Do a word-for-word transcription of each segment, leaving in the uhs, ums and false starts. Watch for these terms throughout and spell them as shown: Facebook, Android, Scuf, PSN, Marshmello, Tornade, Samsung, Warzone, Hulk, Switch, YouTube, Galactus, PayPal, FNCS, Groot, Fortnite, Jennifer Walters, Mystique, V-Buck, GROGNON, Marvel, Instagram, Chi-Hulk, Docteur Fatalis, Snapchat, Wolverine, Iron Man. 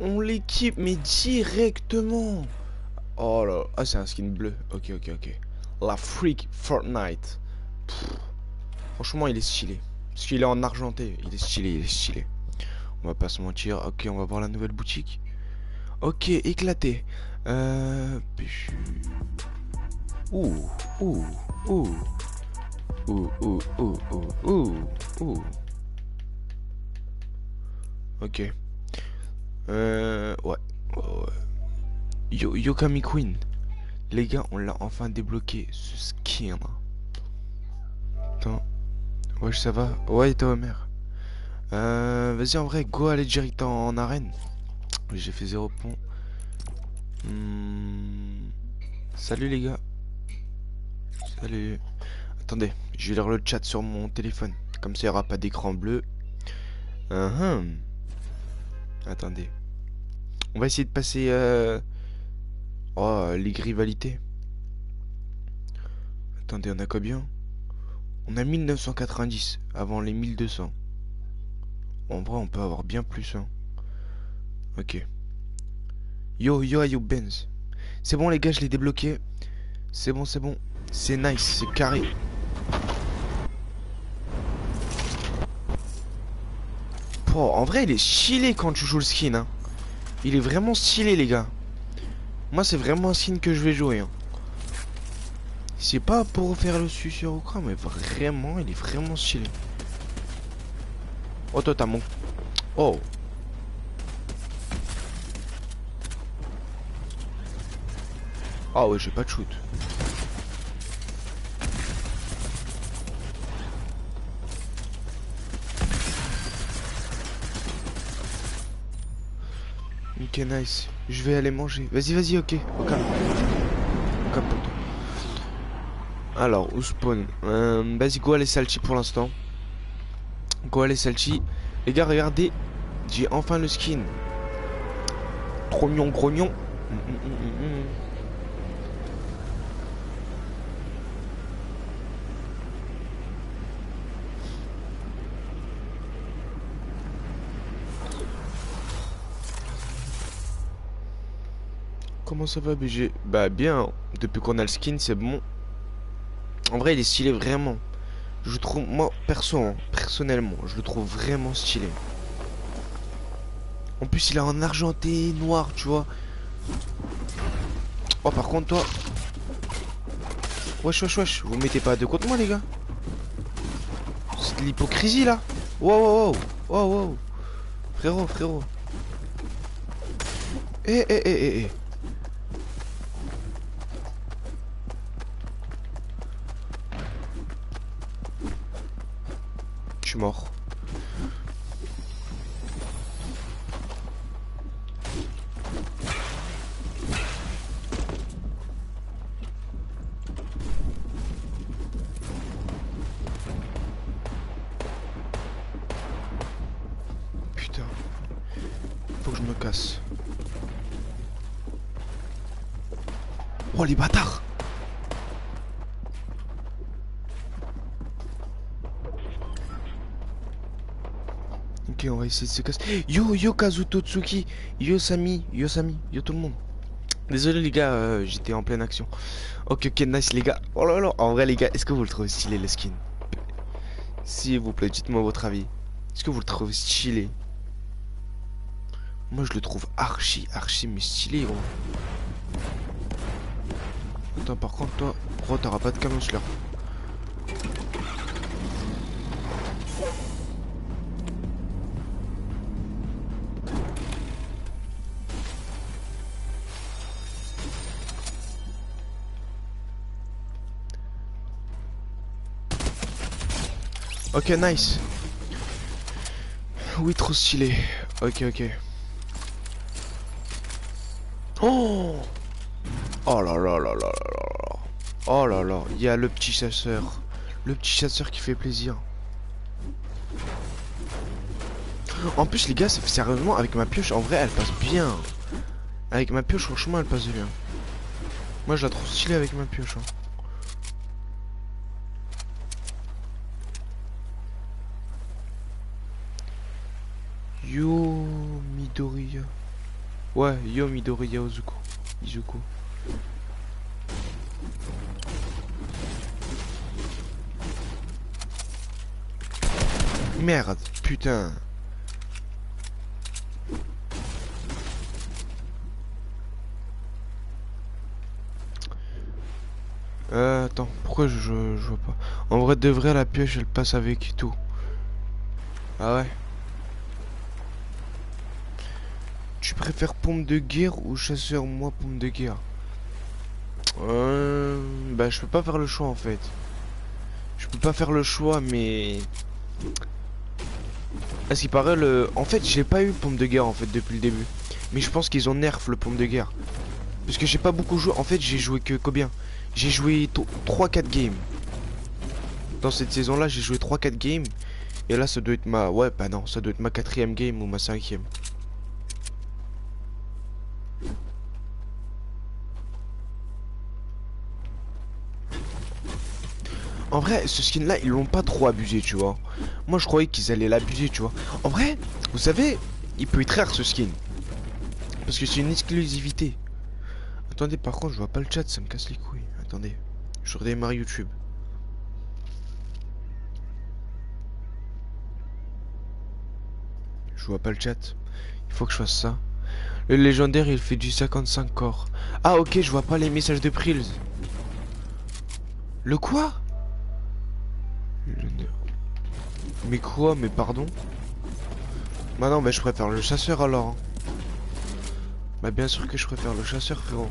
On l'équipe, mais directement. Oh là. Ah, c'est un skin bleu. Ok, ok, ok. La freak Fortnite. Pff. Franchement, il est stylé. Parce qu'il est en argenté. Il est stylé, il est stylé. On va pas se mentir. Ok, on va voir la nouvelle boutique. Ok, éclaté. Euh... Ouh, ouh, ouh. Ouh, ouh, ouh, ouh, ouh, ouh. Ok. Euh... Ouais. Oh, ouais. Yo, Yokami Queen. Les gars, on l'a enfin débloqué, ce skin. Attends. Ouais, ça va. Ouais, et toi, mère. Euh... Vas-y, en vrai, go aller direct en, en arène. J'ai fait zéro pont. Hmm. Salut, les gars. Salut. Attendez, je vais lire le chat sur mon téléphone. Comme ça, il n'y aura pas d'écran bleu. Uh -huh. Attendez. On va essayer de passer... Euh... Oh, les rivalités. Attendez, on a combien? On a mille neuf cent quatre-vingt-dix avant les mille deux cents. En vrai, on peut avoir bien plus. Hein. Ok. Yo, yo, yo, Benz. C'est bon, les gars, je l'ai débloqué. C'est bon, c'est bon. C'est nice, c'est carré. Oh, en vrai, il est stylé quand tu joues le skin. Hein. Il est vraiment stylé, les gars. Moi, c'est vraiment un skin que je vais jouer. Hein. C'est pas pour faire le suceur ou quoi, mais vraiment, il est vraiment stylé. Oh, toi, t'as mon... Oh. Ah ouais, j'ai pas de shoot. Ok, nice. Je vais aller manger. Vas-y, vas-y, ok. Au cap. Au cap. Alors, où spawn? euh, Vas-y, go aller salchi pour l'instant. Go aller salchi. Les gars, regardez. J'ai enfin le skin. Trop mignon, gros mignon. Mmh, mmh, mmh, mmh. Comment ça va, B G? Bah bien, depuis qu'on a le skin, c'est bon. En vrai, il est stylé vraiment. Je trouve, moi, perso, hein, personnellement, je le trouve vraiment stylé. En plus, il a un argenté noir, tu vois. Oh, par contre, toi... Wesh, wesh, wesh, vous mettez pas à deux contre moi, les gars. C'est de l'hypocrisie, là. Wow, wow, wow, wow, wow. Frérot, frérot. Eh, eh, eh, eh, eh. Mort. Putain, faut que je me casse. Oh les bâtards. Ok, on va essayer de se casser. Yo, yo, Kazuto Tsuki. Yo, Sami. Yo, Sami. Yo, tout le monde. Désolé, les gars, euh, j'étais en pleine action. Ok, ok, nice, les gars. Oh là là. En vrai, les gars, est-ce que vous le trouvez stylé, le skin? S'il vous plaît, dites-moi votre avis. Est-ce que vous le trouvez stylé? Moi, je le trouve archi, archi, mais stylé, gros. Attends, par contre, toi, gros, t'auras pas de camion, là. Ok, nice. Oui, trop stylé. Ok, ok. Oh, oh là là là là là là. Oh là là. Il y a le petit chasseur. Le petit chasseur qui fait plaisir. En plus, les gars, sérieusement, avec ma pioche, en vrai, elle passe bien. Avec ma pioche, franchement, elle passe bien. Moi, je la trouve stylée avec ma pioche. Hein. Yo Midoriya. Ouais, yo Midoriya Ozuko. Izuku. Merde, putain. Euh, attends, pourquoi je, je, je vois pas. En vrai, de vrai, la pioche, elle passe avec tout. Ah ouais. Tu préfères pompe de guerre ou chasseur? Moi, pompe de guerre. Euh, bah, je peux pas faire le choix, en fait. Je peux pas faire le choix, mais... À ce qui paraît, le... En fait, j'ai pas eu pompe de guerre, en fait, depuis le début. Mais je pense qu'ils ont nerf le pompe de guerre. Parce que j'ai pas beaucoup joué. En fait, j'ai joué que combien? J'ai joué trois quatre games. Dans cette saison-là, j'ai joué trois quatre games. Et là, ça doit être ma... Ouais, bah non, ça doit être ma quatrième game ou ma cinquième. En vrai, ce skin-là, ils l'ont pas trop abusé, tu vois. Moi, je croyais qu'ils allaient l'abuser, tu vois. En vrai, vous savez, il peut être rare, ce skin. Parce que c'est une exclusivité. Attendez, par contre, je vois pas le chat, ça me casse les couilles. Attendez, je redémarre YouTube. Je vois pas le chat. Il faut que je fasse ça. Le légendaire, il fait du cinquante-cinq corps. Ah, ok, je vois pas les messages de Prills. Le quoi? Mais quoi? Mais pardon? Bah non, mais je préfère le chasseur alors. Bah bien sûr que je préfère le chasseur, frérot.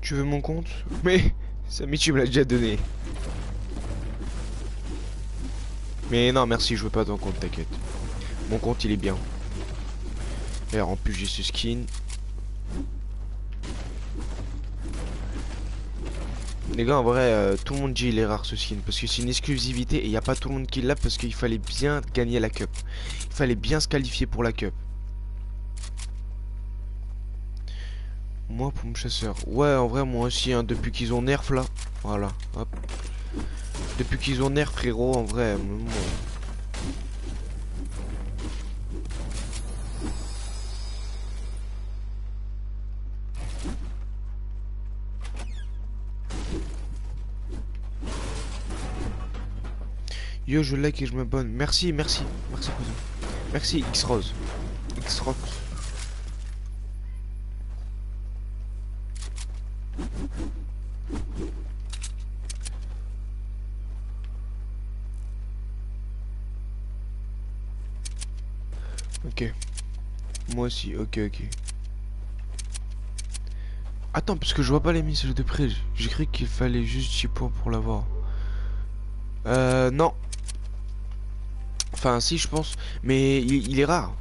Tu veux mon compte? Mais Samy, tu me l'as déjà donné. Mais non, merci, je veux pas ton compte, t'inquiète. Mon compte, il est bien. Et en plus, j'ai ce skin. Les gars, en vrai, euh, tout le monde dit il est rare ce skin. Parce que c'est une exclusivité et il n'y a pas tout le monde qui l'a. Parce qu'il fallait bien gagner la cup. Il fallait bien se qualifier pour la cup. Moi, pour mon chasseur. Ouais, en vrai, moi aussi, hein, depuis qu'ils ont nerf là. Voilà, hop. Depuis qu'ils ont nerf, frérot, en vrai. Moi... Yo, je like et je m'abonne. Merci, merci, merci, merci X-Rose, X-Rose. Ok. Moi aussi. Ok, ok. Attends, parce que je vois pas les messages de près. J'ai cru qu'il fallait juste dix points pour l'avoir. Euh, non. Enfin si, je pense. Mais il, il est rare.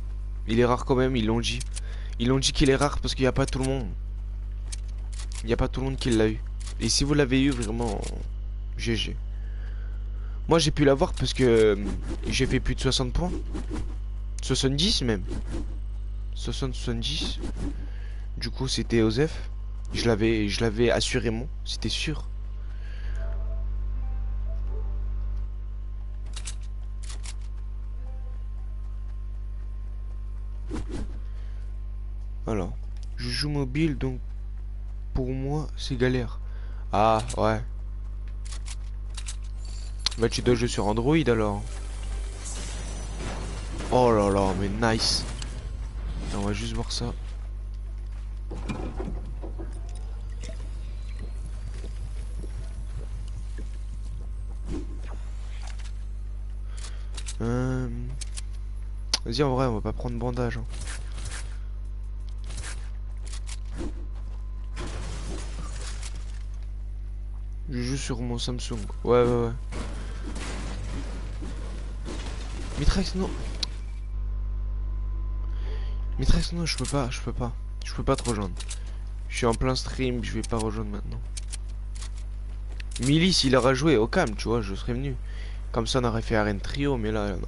Il est rare quand même, ils l'ont dit. Ils l'ont dit qu'il est rare parce qu'il n'y a pas tout le monde. Il n'y a pas tout le monde qui l'a eu. Et si vous l'avez eu, vraiment G G. Moi j'ai pu l'avoir parce que j'ai fait plus de soixante points. soixante-dix même. soixante soixante-dix. Du coup c'était Osef. Je l'avais je l'avais assurément. C'était sûr. Alors, je joue mobile, donc pour moi c'est galère. Ah ouais. Bah tu dois jouer sur Android alors. Oh là là, mais nice. On va juste voir ça. Euh... Vas-y, en vrai, on va pas prendre bandage. Hein. Je joue sur mon Samsung. Ouais, ouais, ouais. Mitrax, non. Mitrax, non, je peux pas, je peux pas. Je peux pas te rejoindre. Je suis en plein stream, je vais pas rejoindre maintenant. Milice, il aura joué au calme, tu vois, je serais venu. Comme ça, on aurait fait arène trio, mais là, non.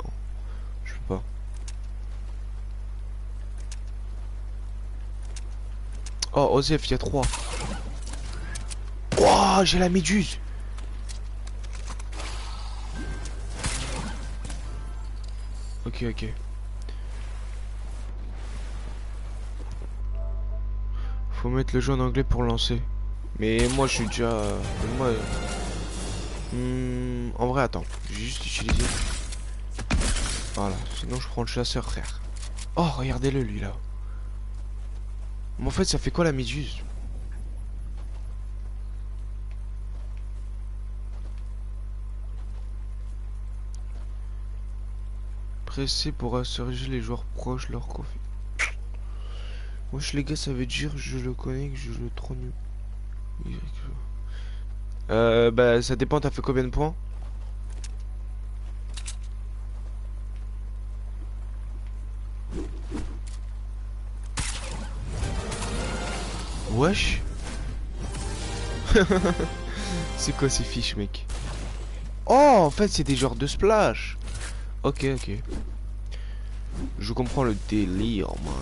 Je peux pas. Oh, Osef, il y a trois. Oh, j'ai la méduse. Ok, ok. Faut mettre le jeu en anglais pour lancer. Mais moi, je suis déjà... Moi... Hum, en vrai, attends. J'ai juste utilisé... Voilà, sinon je prends le chasseur, frère. Oh, regardez-le, lui, là. Mais en fait, ça fait quoi, la méduse? Pressé pour assurer les joueurs proches leur conflit. Wesh, les gars, ça veut dire je le connais, que je le trouve nul. Euh, bah, ça dépend, t'as fait combien de points? Wesh. C'est quoi ces fiches, mec? Oh, en fait, c'est des genres de splash. Ok, ok. Je comprends le délire, man.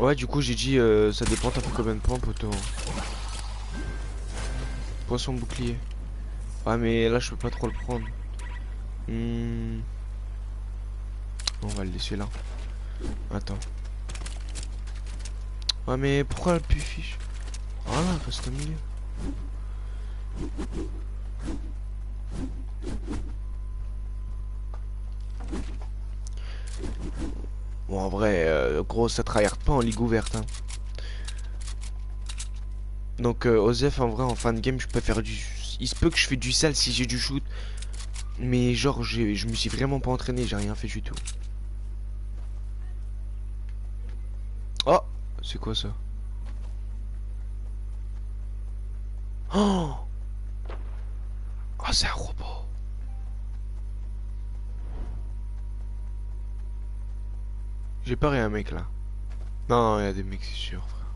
Ouais, du coup, j'ai dit, euh, ça dépend un peu combien de points, poteau. Poisson bouclier. Ah, mais là, je peux pas trop le prendre. Hmm. On va le laisser là. Attends. Ouais, mais pourquoi elle pue fiche? Voilà, reste au milieu. Bon, en vrai, euh, gros, ça tryhard pas en ligue ouverte. Hein. Donc, euh, Osef, en vrai, en fin de game, je peux faire du... Il se peut que je fais du sale si j'ai du shoot. Mais genre, je me suis vraiment pas entraîné, j'ai rien fait du tout. Oh! C'est quoi ça? Oh, oh, c'est un robot. J'ai paré un mec là. Non, il y a des mecs, c'est sûr, frère.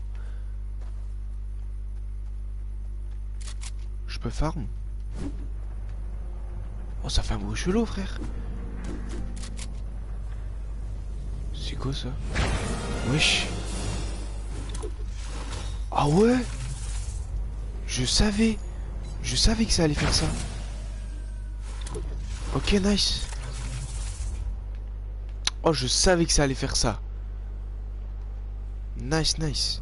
Je peux farm? Oh, ça fait un beau chelot, frère. C'est quoi ça? Wesh. Ah ouais, je savais, je savais que ça allait faire ça. Ok, nice. Oh, je savais que ça allait faire ça. Nice, nice.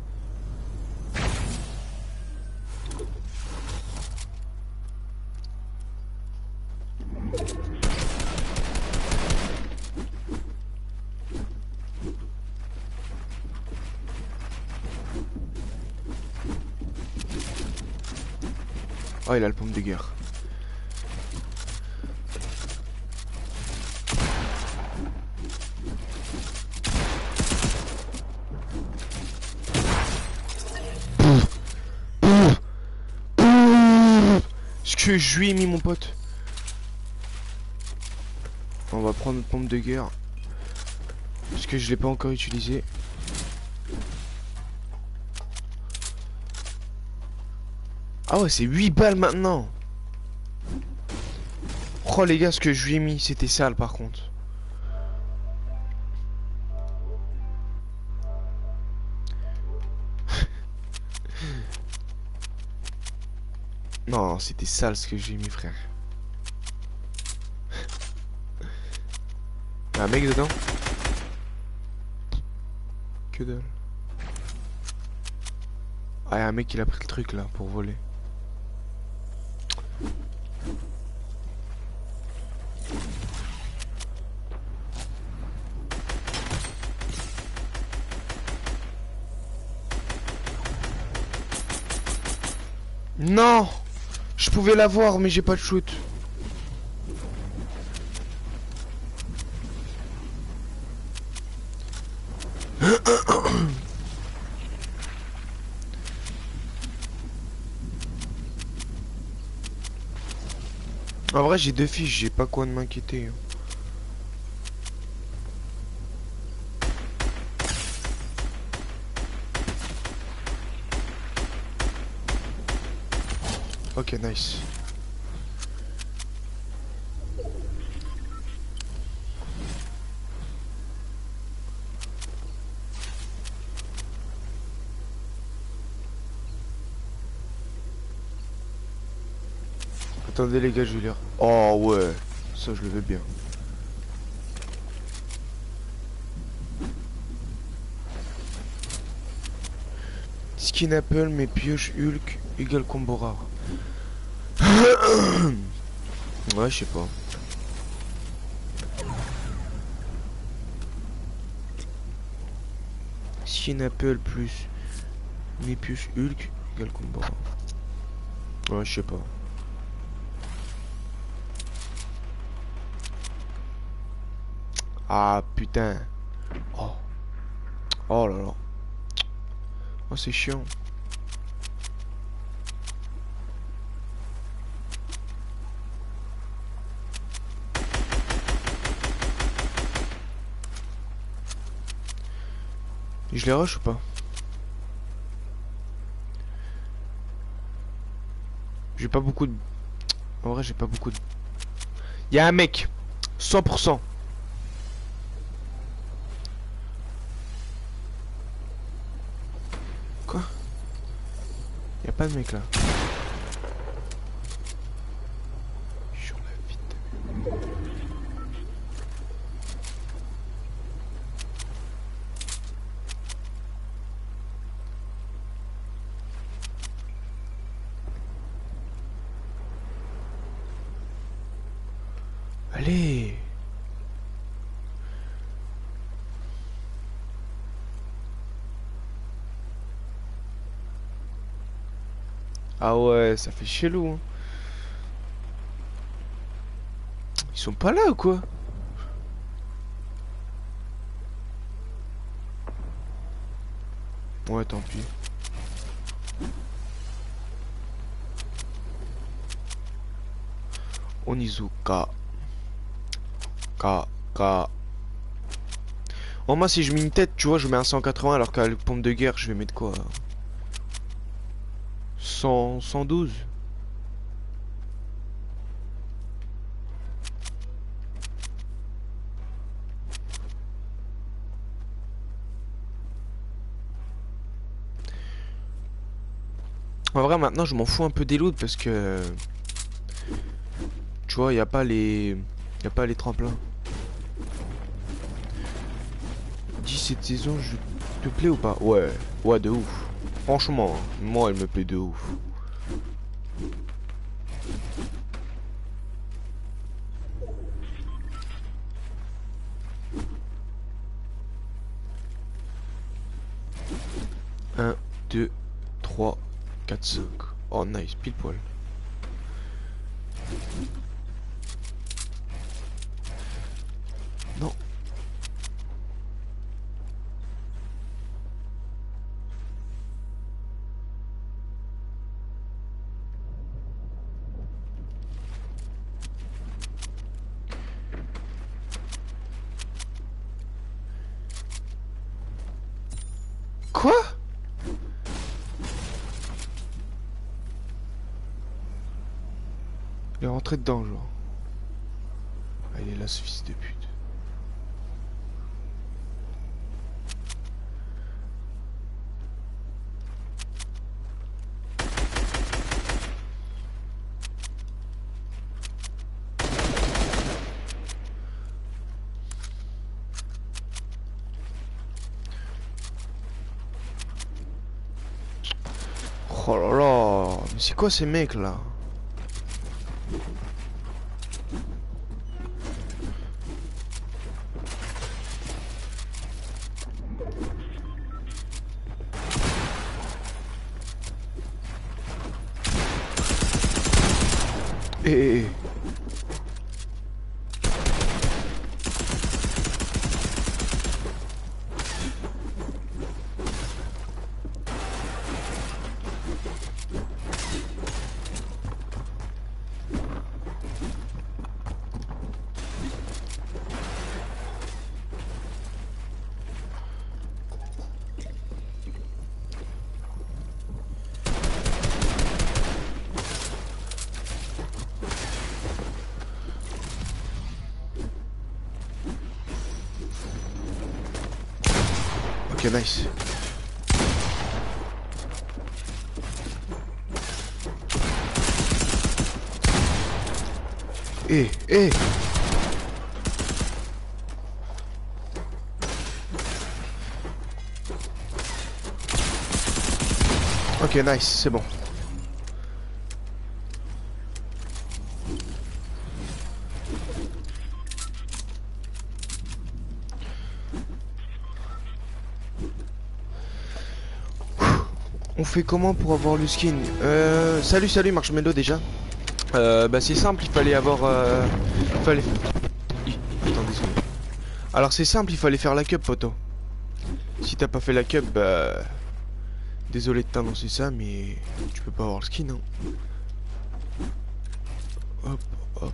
Oh, il a le pomme de guerre. Ce que je lui ai mis, mon pote. On va prendre notre pompe de guerre. Parce que je l'ai pas encore utilisé. Ah ouais, c'est huit balles maintenant. Oh les gars, ce que je lui ai mis, c'était sale par contre. Non, c'était sale ce que j'ai mis, frère. Y'a un mec dedans. Que dalle. Ah, y'a un mec qui a pris le truc là pour voler. Non, je pouvais l'avoir, mais j'ai pas de shoot. En vrai, j'ai deux fiches, j'ai pas quoi de m'inquiéter. Ok, nice. Attendez les gars, je vais lire. Oh ouais, ça je le veux bien. Skin Apple, mais pioche Hulk égale combo rare. Ouais, je sais pas. Skin Apple plus mais pioche Hulk égale combo rare. Ouais, je sais pas. Ah putain. Oh. Oh là là. Oh c'est chiant. Je les rush ou pas? J'ai pas beaucoup de... En vrai j'ai pas beaucoup de... Y'a un mec cent pour cent. Quoi? Y'a pas de mec là. Sur la vite. Allez. Ah ouais, ça fait chelou. Hein. Ils sont pas là ou quoi? Ouais, tant pis. Onizuka. Ka. Ka. Oh, moi, si je mets une tête, tu vois, je mets un cent quatre-vingts alors qu'à la pompe de guerre, je vais mettre quoi? cent, cent douze. En vrai maintenant je m'en fous un peu des loots parce que tu vois il n'y a pas les y a pas les tremplins. Dis cette saison je te plais ou pas? Ouais ouais de ouf. Franchement, moi elle me plaît de ouf. un, deux, trois, quatre, cinq. Oh nice, pile poil. Non. Quoi? Il est rentré dedans, genre. Ah, il est là, ce fils de pute. Oh là là, mais c'est quoi ces mecs là? Eh. Ok, nice. eh, eh. Ok, nice, c'est bon. On fait comment pour avoir le skin? euh, Salut, salut Marshmello déjà. Euh, bah c'est simple, il fallait avoir... Euh, fallait... Hi, attendez, alors c'est simple, il fallait faire la cup, poto. Si t'as pas fait la cup, bah... Désolé de t'annoncer ça, mais tu peux pas avoir le skin, hein. Hop, hop.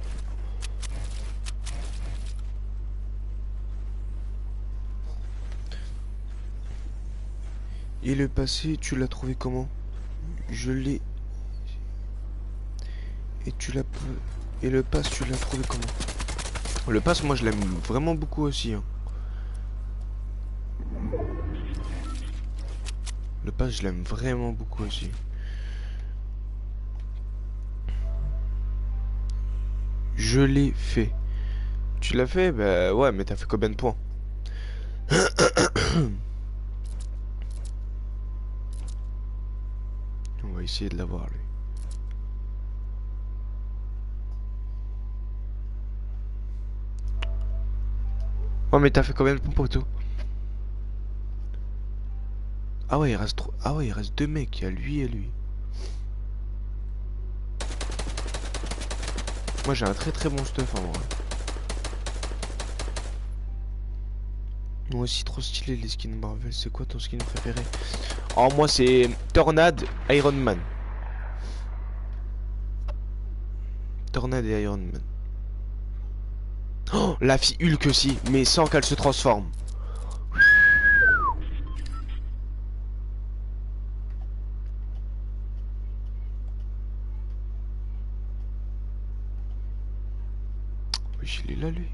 Et le passé, tu l'as trouvé comment? Je l'ai. Et tu l'as. Et le pass, tu l'as trouvé comment? Le pass, moi, je l'aime vraiment beaucoup aussi. Hein. Le pass, je l'aime vraiment beaucoup aussi. Je l'ai fait. Tu l'as fait? Bah ouais, mais t'as fait combien de points? On va essayer de l'avoir, lui. Oh, mais t'as fait combien de pompes, poteau? Ah ouais, il reste trois... Ah ouais, il reste deux mecs, il y a lui et lui. Moi, j'ai un très très bon stuff, en vrai. Moi aussi, trop stylé les skins Marvel. C'est quoi ton skin préféré? Oh, moi c'est Tornade, Iron Man. Tornade et Iron Man. Oh, la fille Hulk aussi, mais sans qu'elle se transforme. Oui, il est là, lui.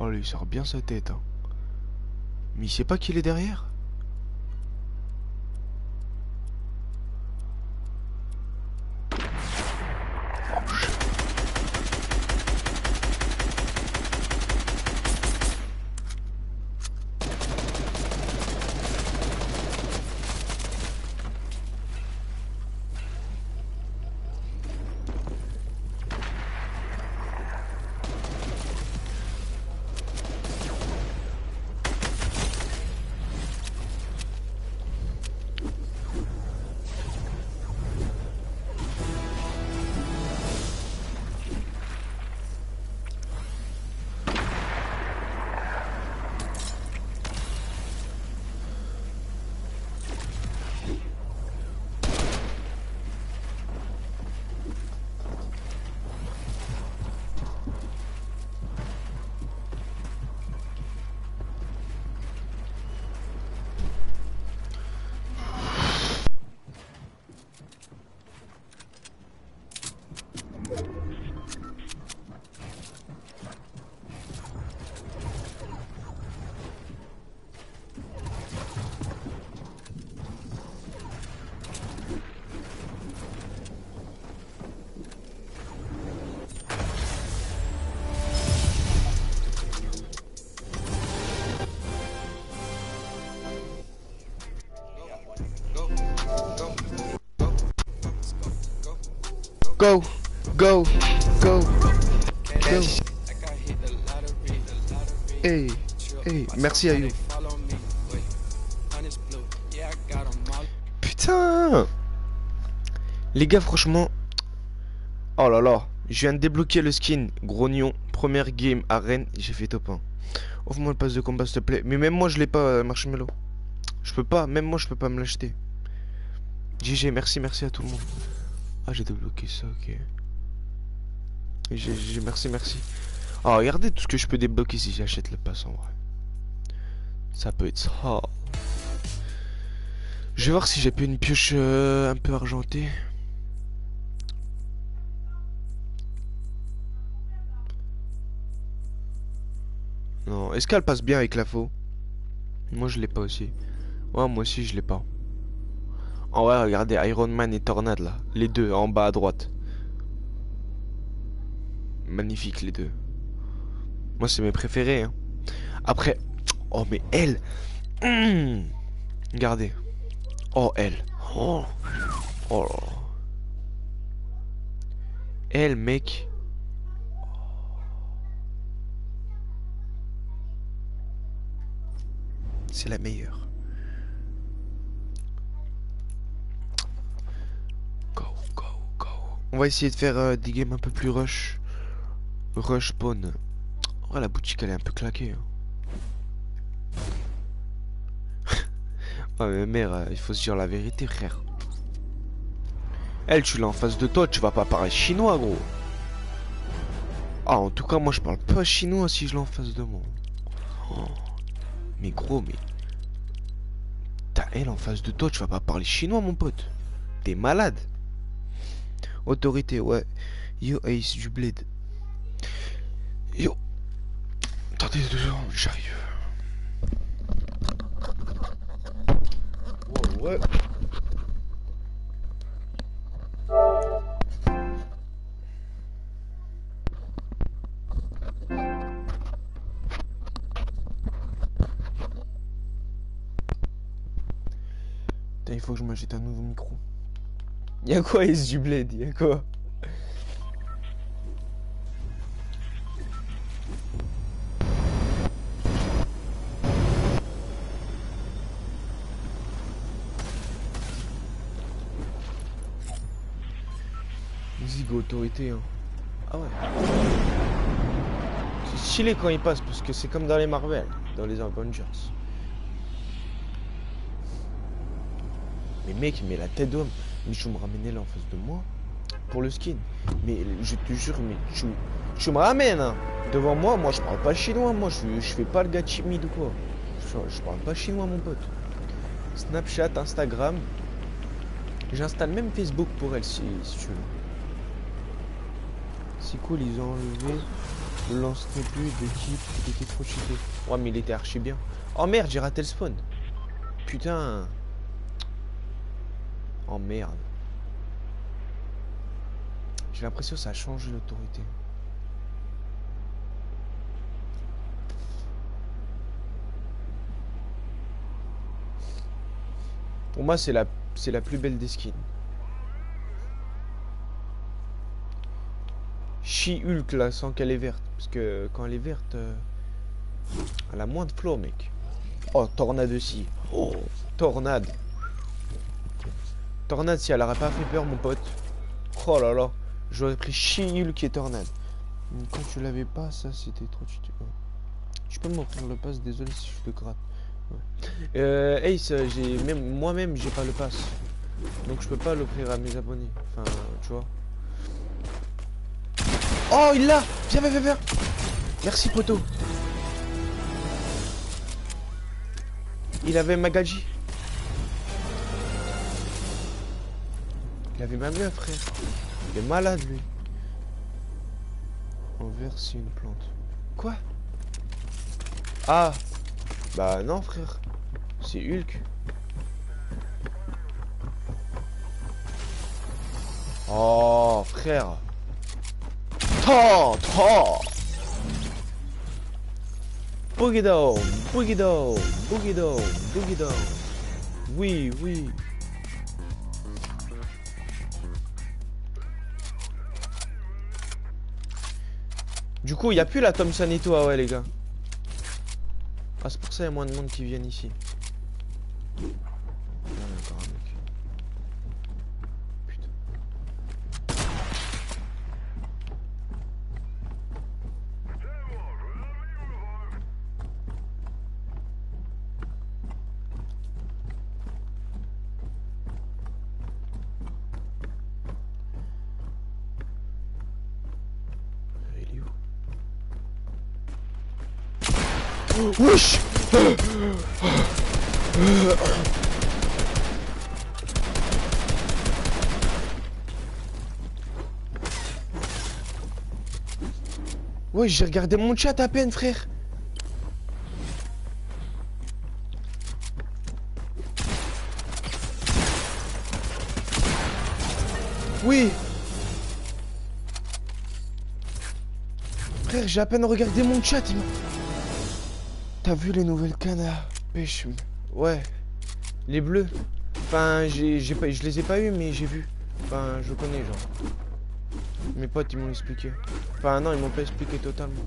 Oh, lui, il sort bien sa tête, hein. Mais il sait pas qu'il est derrière. Go, go, go, go. Hey, hey, merci à You. Putain. Les gars, franchement. Oh là là, je viens de débloquer le skin. Grognon, première game à Rennes, j'ai fait top un. Offre-moi le pass de combat, s'il te plaît. Mais même moi, je l'ai pas, Marshmello. Je peux pas, même moi, je peux pas me l'acheter. G G, merci, merci à tout le monde. Ah, j'ai débloqué ça, ok. J'ai... Merci, merci. Ah, regardez tout ce que je peux débloquer si j'achète le pass en vrai. Ça peut être ça. Oh. Je vais voir si j'ai pu une pioche euh, un peu argentée. Non, est-ce qu'elle passe bien avec la faux? Moi, je l'ai pas aussi. Ouais, moi aussi je l'ai pas. En vrai, regardez Iron Man et Tornade là. Les deux en bas à droite. Magnifique les deux. Moi c'est mes préférés. Hein. Après. Oh mais elle. Mmh. Regardez. Oh elle. Oh. Oh. Elle mec. C'est la meilleure. Go, go, go. On va essayer de faire euh, des games un peu plus rush. Rush spawn. Oh, la boutique elle est un peu claquée. Hein. Oh, mais mère, euh, il faut se dire la vérité, frère. Elle, tu l'as en face de toi, tu vas pas parler chinois, gros. Ah, en tout cas, moi je parle pas chinois si je l'ai en face de moi. Oh. Mais gros, mais... T'as elle en face de toi, tu vas pas parler chinois, mon pote. T'es malade. Autorité, ouais. Yo, Ace du Blade. Yo. Attendez deux secondes, j'arrive. Wow, ouais. Il faut que je m'achète un nouveau micro. Y'a quoi, Ace du Blade? Y'a quoi? Zigo autorité. Hein. Ah ouais. C'est stylé quand il passe parce que c'est comme dans les Marvel, dans les Avengers. Mais mec, mais la tête d'homme, mais tu me ramenais là en face de moi pour le skin. Mais je te jure, mais tu, tu me ramènes hein, devant moi. Moi, je parle pas chinois. Moi, je, je fais pas le gars timide ou quoi. Je, je parle pas chinois, mon pote. Snapchat, Instagram. J'installe même Facebook pour elle si, si tu veux. C'est cool, ils ont enlevé le lance-ne plus d'équipe qui était trop cheaté. Ouais, mais il était archi bien. Oh merde, j'ai raté le spawn. Putain. Oh merde. J'ai l'impression que ça a changé l'autorité. Pour moi, c'est la, c'est la plus belle des skins. Chi-Hulk là, sans qu'elle est verte. Parce que quand elle est verte, euh, elle a moins de flow, mec. Oh, Tornade aussi. Oh, Tornade. Tornade, si elle aurait pas fait peur, mon pote. Oh là là, j'aurais pris Chi-Hulk qui est Tornade. Quand tu l'avais pas, ça c'était trop cheaté. Ouais. Je peux m'offrir le pass, désolé si je te gratte. Ouais. Euh, Ace, j'ai même moi-même j'ai pas le pass, donc je peux pas l'offrir à mes abonnés. Enfin, tu vois. Oh, il l'a. Viens, viens, viens, viens. Merci, poteau. Il avait Magaji. Il avait même un frère. Il est malade lui. En vert c'est une plante. Quoi? Ah. Bah non frère. C'est Hulk. Oh frère. Tant, tant. Boogie down, boogie down, boogie down, boogie down. Oui, oui. Du coup, il n'y a plus la Thompson et tout, ah ouais les gars. Ah, c'est pour ça qu'il y a moins de monde qui viennent ici. Non, encore un mec. Putain. Wesh. Ouais, j'ai regardé mon chat à peine, frère. Oui. Frère, j'ai à peine regardé mon chat. Il... T'as vu les nouvelles cannes à pêche? Ouais. Les bleus. Enfin, j'ai, j'ai pas, je les ai pas eu, mais j'ai vu. Enfin, je connais, genre. Mes potes, ils m'ont expliqué. Enfin, non, ils m'ont pas expliqué totalement.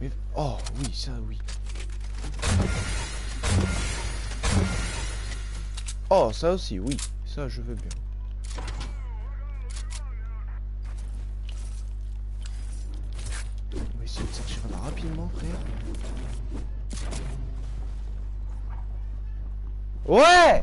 Mais... Oh, oui, ça, oui. Oh, ça aussi, oui. Ça, je veux bien. On va essayer de sortir là rapidement, frère. Ouais!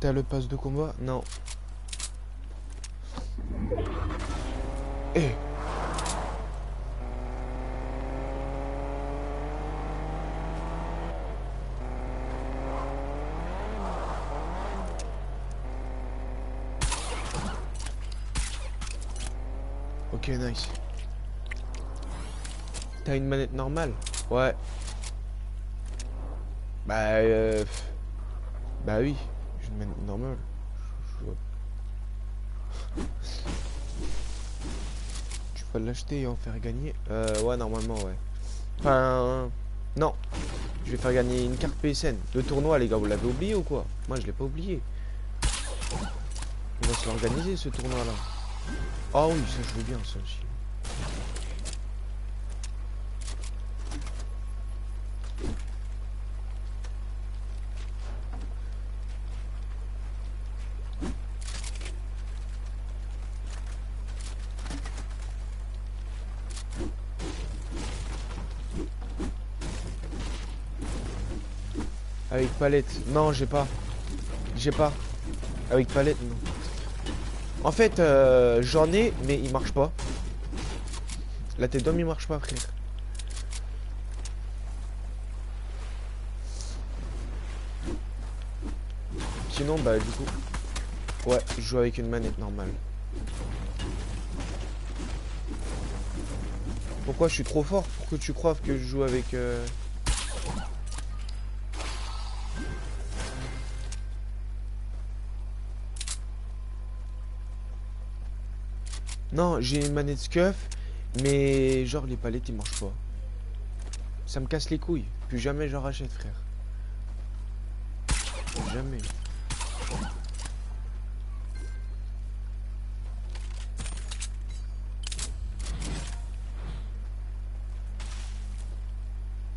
T'as le pass de combat? Non. Eh hey. Ok, nice. T'as une manette normale? Ouais. Bah euh... Bah oui. Mais normal. Tu peux l'acheter et en faire gagner. Euh, ouais, normalement, ouais. Enfin, non. Je vais faire gagner une carte P S N. Le tournoi, les gars, vous l'avez oublié ou quoi? Moi, je l'ai pas oublié. On va se l'organiser, ce tournoi-là. Ah oui, ça, je veux bien, ça aussi. Avec palette, non j'ai pas, j'ai pas, avec palette non. En fait euh, j'en ai mais il marche pas. La tête d'homme il marche pas frère. Sinon bah du coup, ouais je joue avec une manette normale. Pourquoi je suis trop fort pour que tu croives que je joue avec... Euh... Non, j'ai une manette Scuf, mais genre les palettes ils marchent pas. Ça me casse les couilles. Plus jamais j'en rachète, frère. Plus jamais.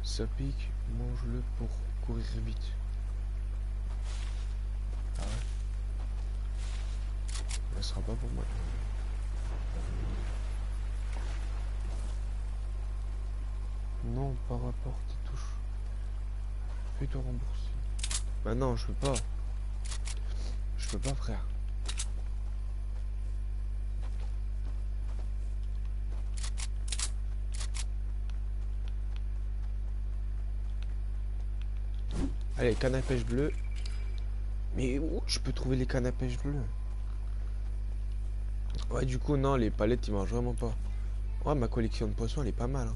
Ça pique, mange-le pour courir vite. Ah ouais. Ça sera pas pour moi. Non, par rapport à tes touches. Fais-toi rembourser. Bah non, je peux pas. Je peux pas, frère. Allez, canne à pêche bleue. Mais où je peux trouver les cannes à pêche bleues? Ouais, du coup, non, les palettes, ils marchent vraiment pas. Ouais, ma collection de poissons, elle est pas mal, hein.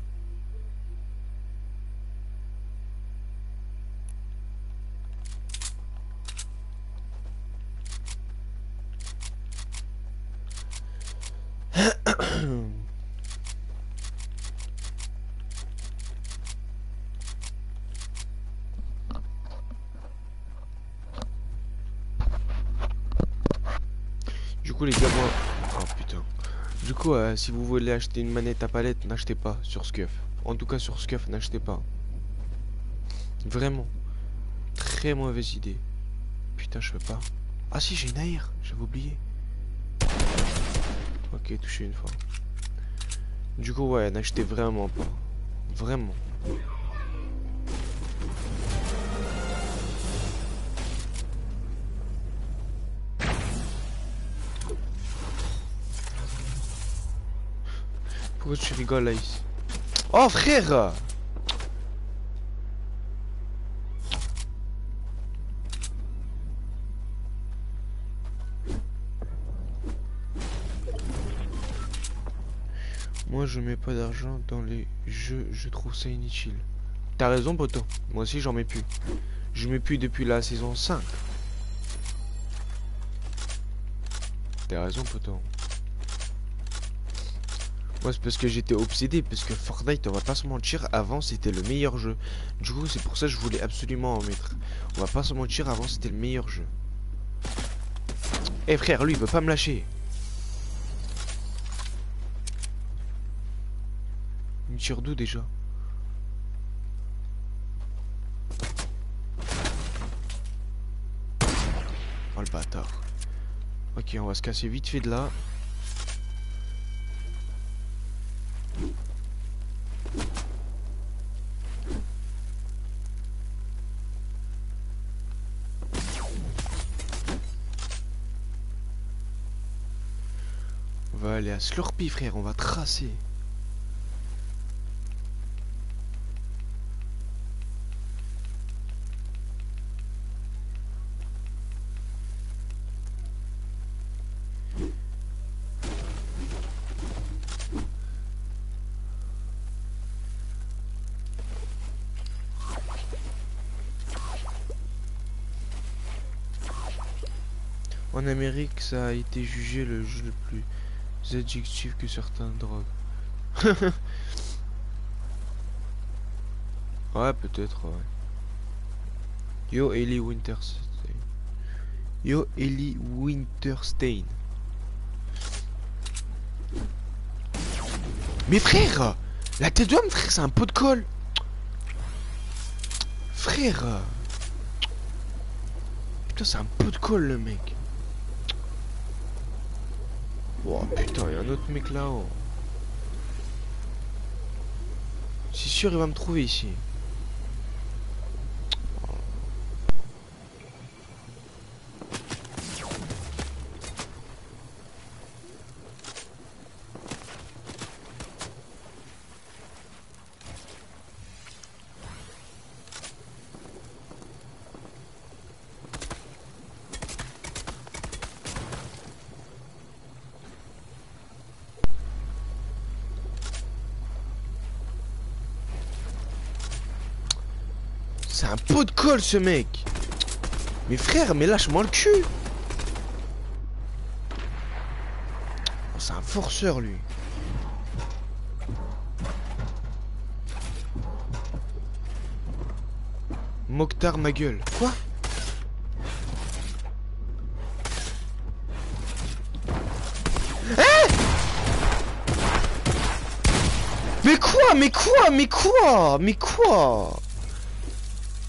Oh putain. Du coup, euh, si vous voulez acheter une manette à palette, n'achetez pas sur Scuf. En tout cas, sur Scuf, n'achetez pas. Vraiment. Très mauvaise idée. Putain, je peux pas. Ah si, j'ai une A R. J'avais oublié. Ok, touché une fois. Du coup, ouais, n'achetez vraiment pas. Vraiment. Pourquoi tu rigoles là ici? Oh frère! Moi je mets pas d'argent dans les jeux, je trouve ça inutile. T'as raison poteau, moi aussi j'en mets plus. Je mets plus depuis la saison cinq. T'as raison poteau. Moi c'est parce que j'étais obsédé, parce que Fortnite, on va pas se mentir, avant c'était le meilleur jeu. Du coup c'est pour ça que je voulais absolument en mettre. On va pas se mentir, avant c'était le meilleur jeu. Eh hey, frère, lui il veut pas me lâcher. Une tire d'où déjà? Oh le bâtard. Ok, on va se casser vite fait de là. On va aller à Slurpee frère, on va tracer. En Amérique, ça a été jugé le jeu le plus addictif que certaines drogues. Ouais, peut-être, ouais. Yo, Ellie Winterstein. Yo, Ellie Winterstein. Mais frère, la tête d'homme, frère, c'est un pot de colle. Frère. Putain, c'est un pot de colle, le mec. Oh putain, il y a un autre mec là-haut. C'est sûr, il va me trouver ici. C'est un pot de colle ce mec. Mais frère, mais lâche-moi le cul. Oh, c'est un forceur lui. Mokhtar ma gueule. Quoi? Hein? Mais quoi? Mais quoi? Mais quoi? Mais quoi?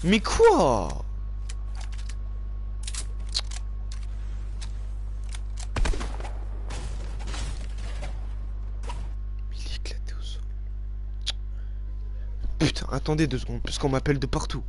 Mais quoi? Il est éclaté au sol. Putain, attendez deux secondes, parce qu'on m'appelle de partout.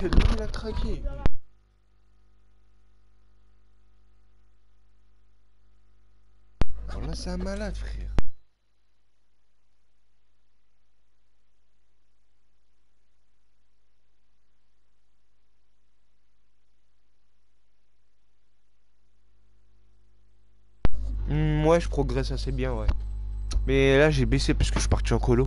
que le nom l'a traqué. Alors là, c'est un malade, frère. Mmh, ouais, je progresse assez bien, ouais. Mais là, j'ai baissé parce que je suis parti en colo.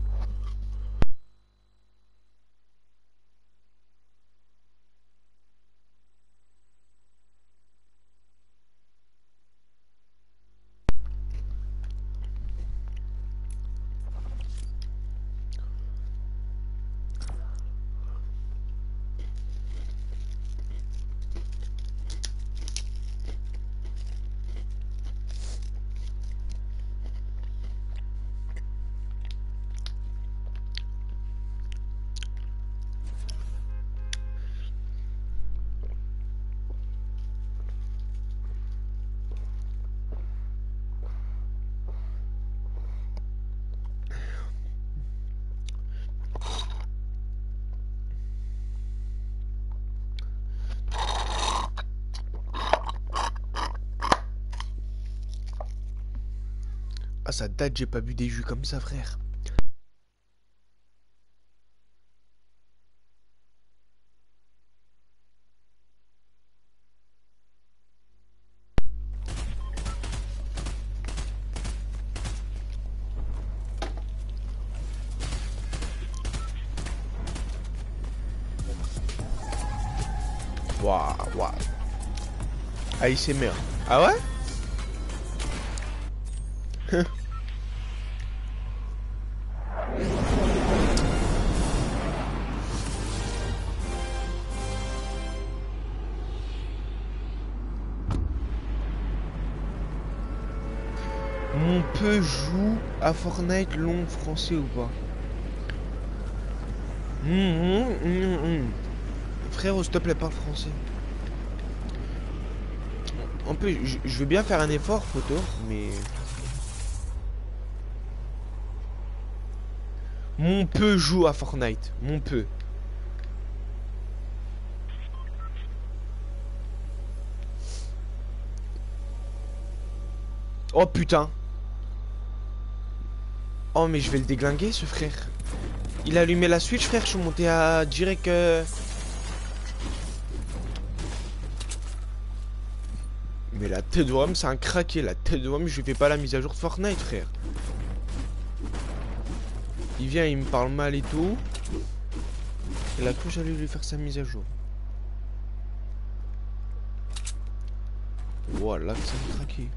Ça date, j'ai pas bu des jus comme ça, frère. Waouh, waouh. A S M R. Ah ouais? Joue à Fortnite long français ou pas? mmh, mmh, mmh, mmh. Frère, s'il te plaît, parle français. En plus, je veux bien faire un effort photo, mais mon peu joue à Fortnite, mon peu. Oh putain. Oh mais je vais le déglinguer ce frère. Il a allumé la Switch, frère, je suis monté à direct euh... Mais la tête de homme, c'est un craqué, la tête de homme, je fais pas la mise à jour de Fortnite, frère. Il vient, il me parle mal et tout. Et la couche, j'allais lui faire sa mise à jour. Voilà que ça me craquait.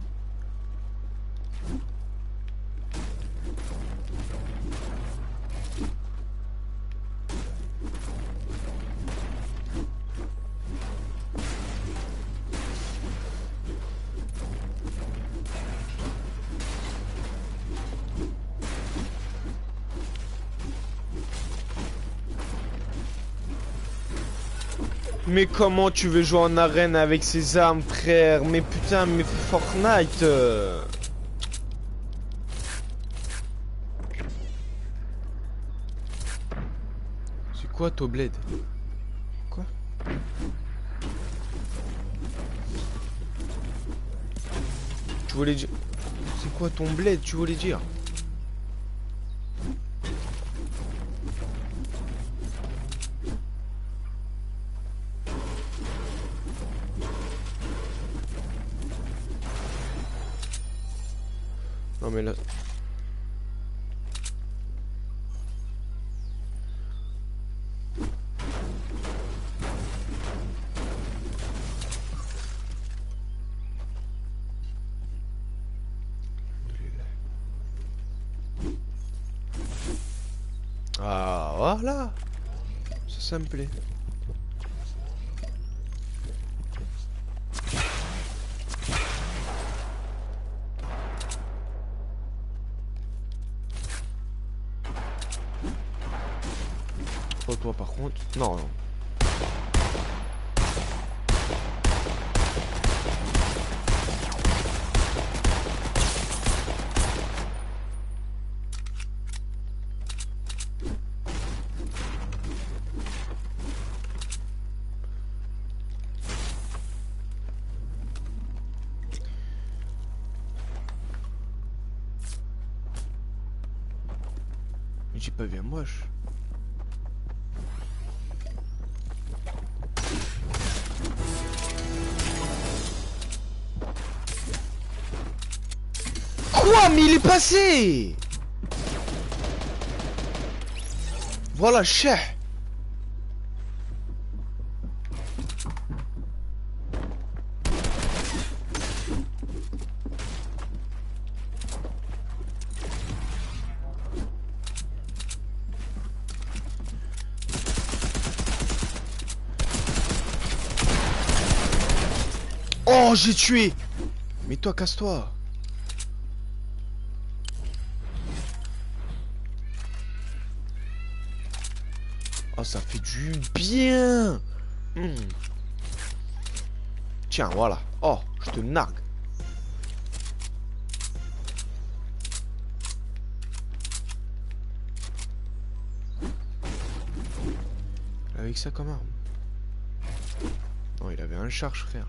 Mais comment tu veux jouer en arène avec ces armes, frère? Mais putain, mais Fortnite euh... C'est quoi ton bled? Quoi? Tu voulais dire... C'est quoi ton bled, tu voulais dire? Ça me plaît. Oh toi par contre. Non non. Mais j'ai pas vu un moche. Quoi? Mais il est passé. Voilà, chef. Oh, j'ai tué. Mais toi, casse-toi. Oh, ça fait du bien. Mmh. Tiens, voilà. Oh, je te nargue. Avec ça comme arme. Non, il avait un charge, frère.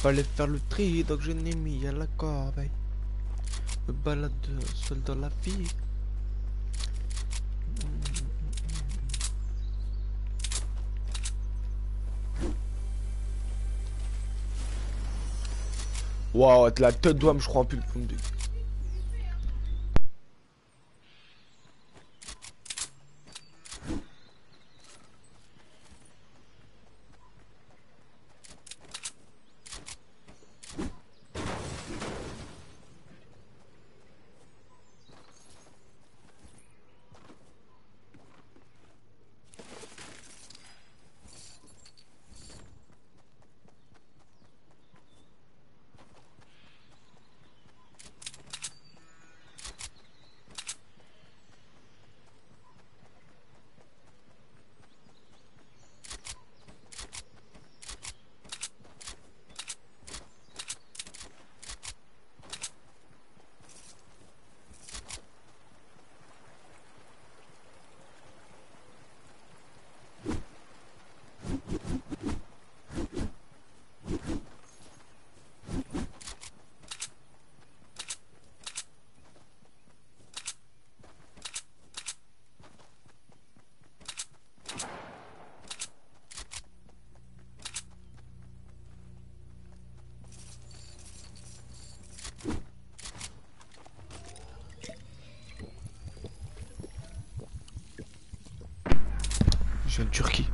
Fallait faire le tri, donc je n'ai mis à la corbeille. Me balade seul dans la vie. Waouh, la tête d'homme, je crois, plus le fond de. En Turquie.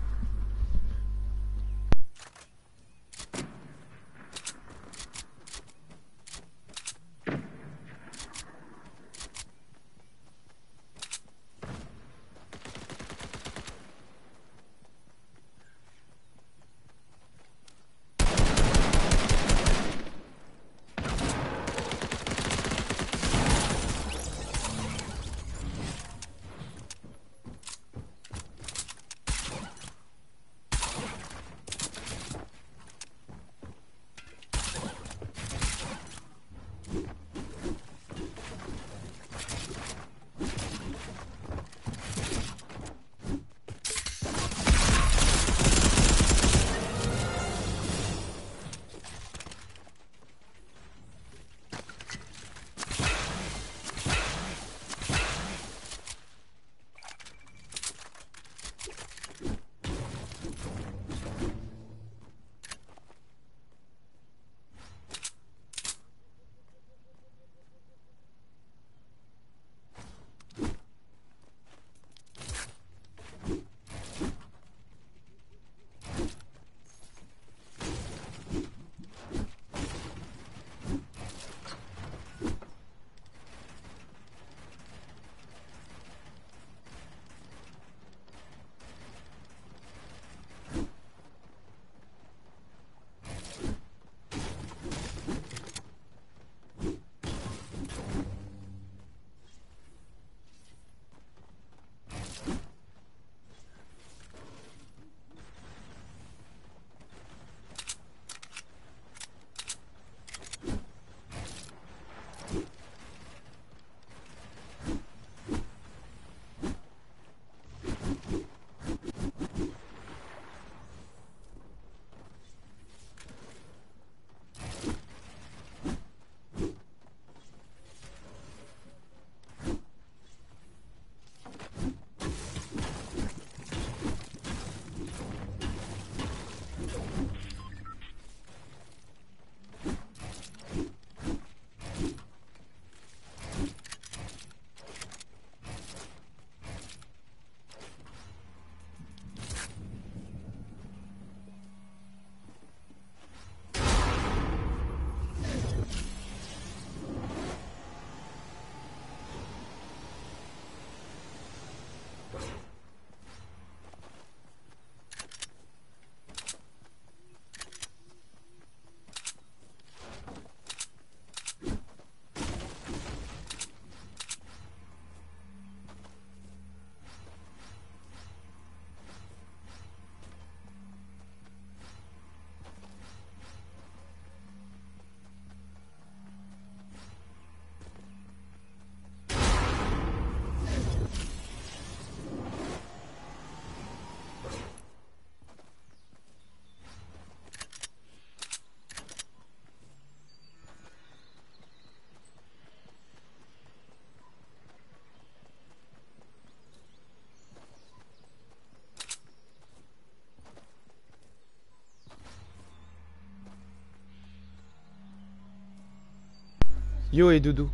Yo et Doudou.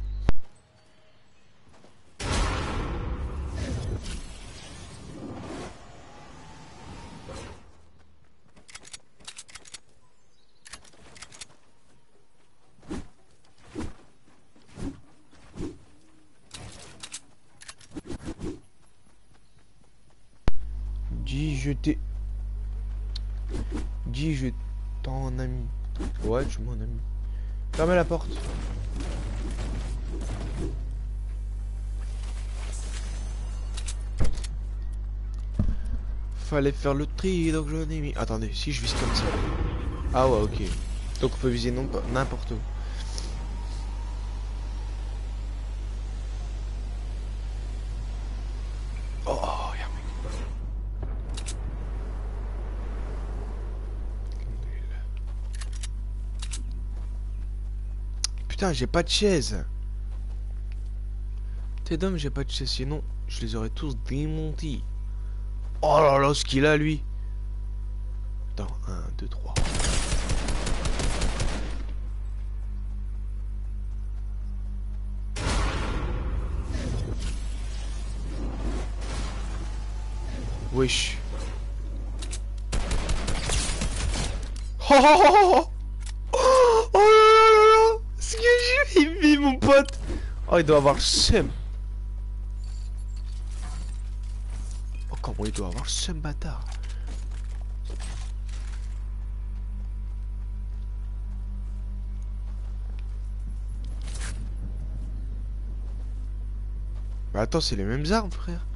Dis je t'ai... Dis je t'en ami. Ouais, tu m'en ami. Fermez la porte. Fallait faire le tri, donc j'en ai mis. Attendez, si je vise comme ça. Ah ouais, ok. Donc on peut viser non n'importe où. Oh, oh y'a un mec. Putain, j'ai pas de chaise. T'es d'homme, j'ai pas de chaise, sinon je les aurais tous démontés. Oh là là, ce qu'il a lui. Attends, un, deux, trois. Wesh. Oh oh oh oh oh oh là là là. Ce que j'ai mis mon pote. Oh, il doit avoir le seum. Comment il doit avoir ce bâtard. Bah attends, c'est les mêmes armes, frère.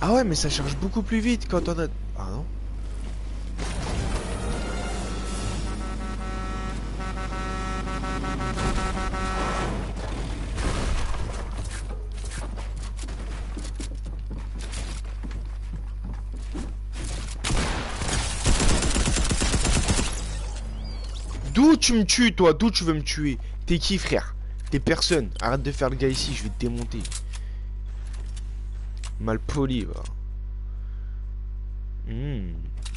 Ah ouais, mais ça charge beaucoup plus vite quand on a... Ah non. Tu me tues, toi, d'où tu veux me tuer? T'es qui, frère? T'es personne. Arrête de faire le gars ici, je vais te démonter. Mal poli, va. Mmh,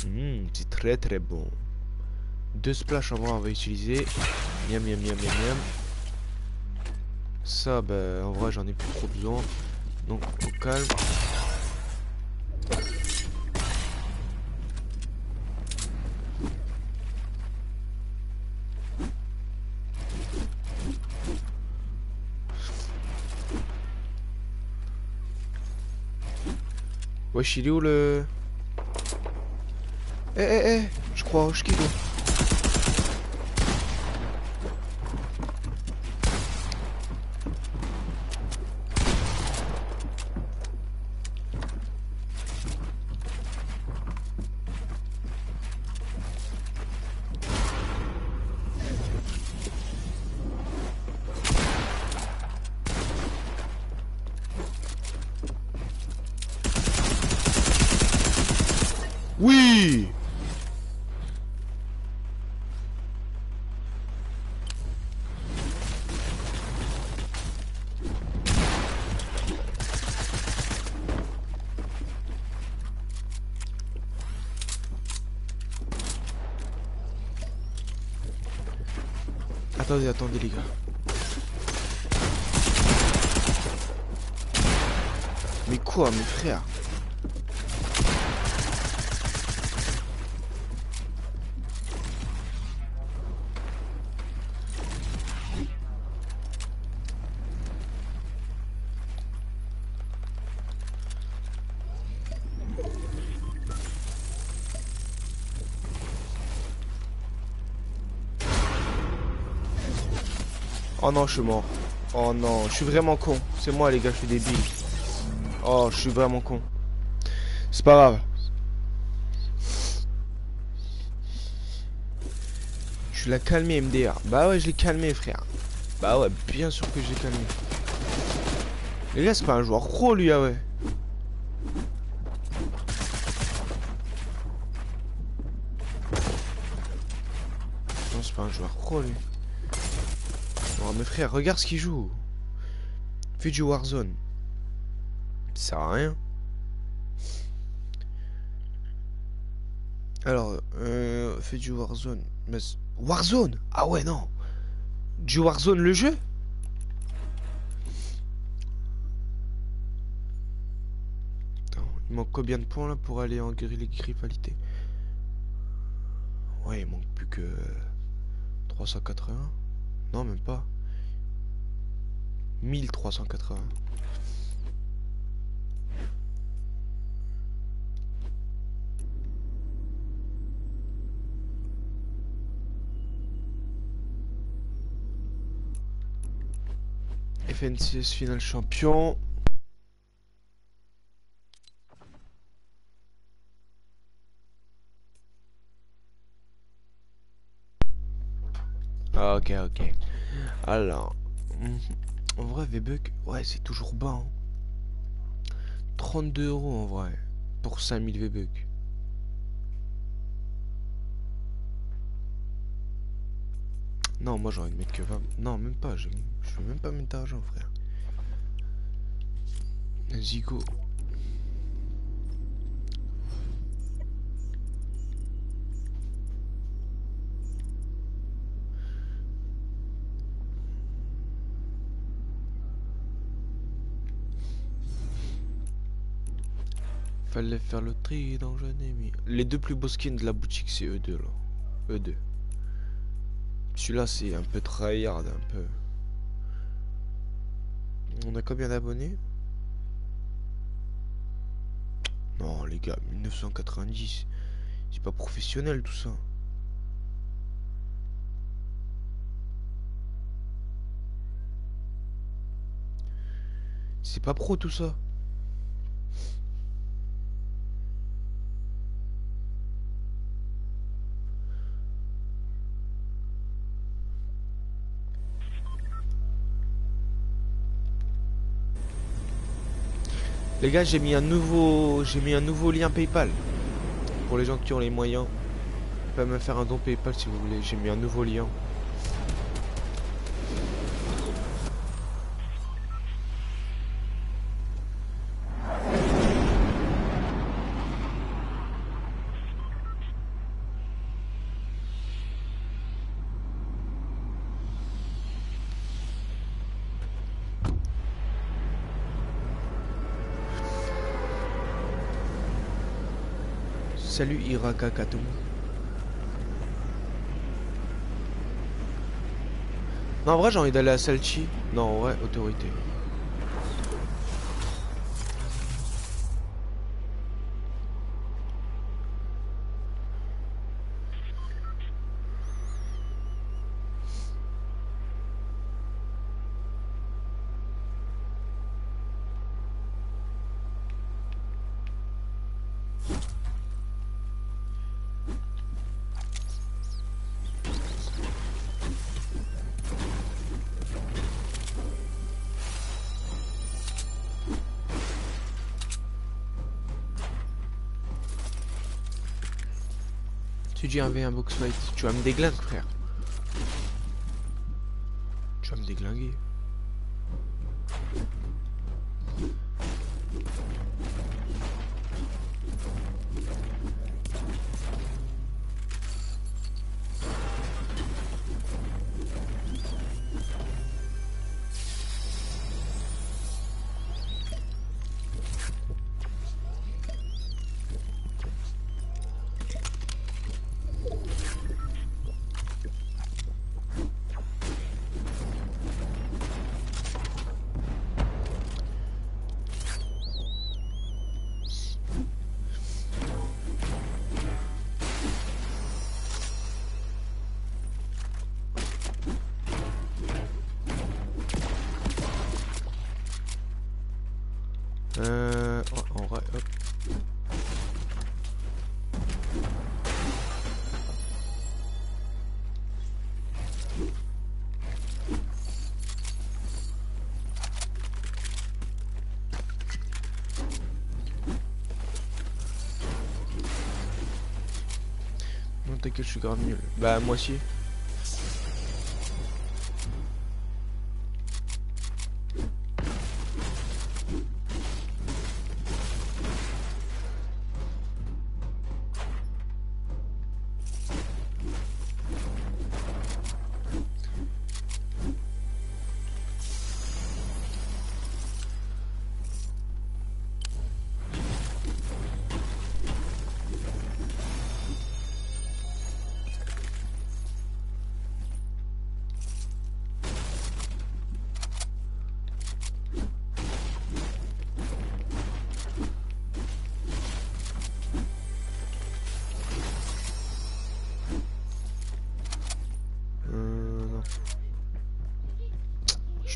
mmh, c'est très très bon. Deux splash en bas, on va utiliser. Miam, miam, miam, miam, miam. Ça, bah, en vrai, j'en ai plus trop besoin. Donc, au calme. Wesh, il est où le... Eh eh eh, je crois, je kiffe. Attendez, attendez les gars. Mais quoi, mes frères? Oh non, je suis mort. Oh non, je suis vraiment con. C'est moi les gars, je suis débile. Oh, je suis vraiment con. C'est pas grave. Tu l'as calmé, M D R. Bah ouais, je l'ai calmé, frère. Bah ouais, bien sûr que je l'ai calmé. Les gars, c'est pas un joueur pro, lui, ah ouais. Non, c'est pas un joueur pro, lui. Oh mes frères, regarde ce qu'il joue. Fait du Warzone. Ça sert à rien. Alors, euh, fais du Warzone. Mais... Warzone? Ah ouais, non. Du Warzone, le jeu? Attends, il manque combien de points là pour aller en les rivalités? Ouais, il manque plus que trois cent quatre-vingts. Non, même pas. mille trois cent quatre-vingts. F N C S final champion. Ok, ok. Alors, en vrai, V-Buck, ouais, c'est toujours bas. Hein. trente-deux euros en vrai pour cinq mille V-Buck. Non, moi j'ai envie de mettre que vingt. Non, même pas. Je veux même pas mettre d'argent, frère. Zico. Fallait faire le tri, donc j'en ai mis. Les deux plus beaux skins de la boutique, c'est eux deux là. E deux. Celui-là c'est un peu tryhard, un peu. On a combien d'abonnés? Non les gars, mille neuf cent quatre-vingt-dix. C'est pas professionnel tout ça. C'est pas pro tout ça. Les gars, j'ai mis un nouveau j'ai mis un nouveau lien PayPal pour les gens qui ont les moyens. Vous pouvez me faire un don PayPal si vous voulez. J'ai mis un nouveau lien. Salut Iraka Katoum. Non, en vrai j'ai envie d'aller à Salchi. Non, en vrai, autorité. Un V un box fight, tu vas me déglinguer frère, tu vas me déglinguer. Que je suis grave nul. Bah moi aussi.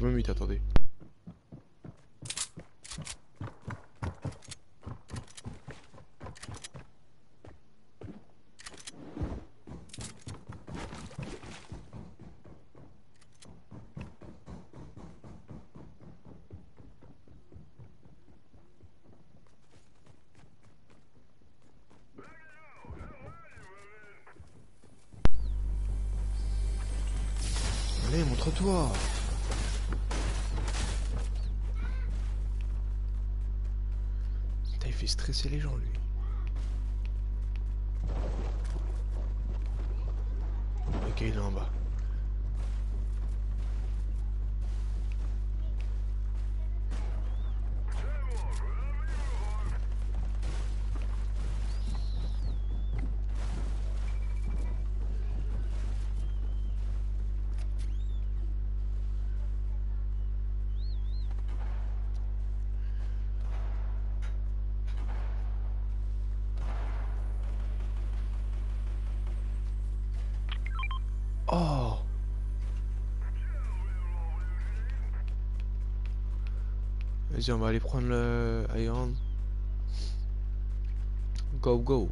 Je me mute, attendez. Allez, montre-toi. Il fait stresser les gens, lui. Ok, il est en bas. Oh. Vas-y, on va aller prendre le Iron. Go, go.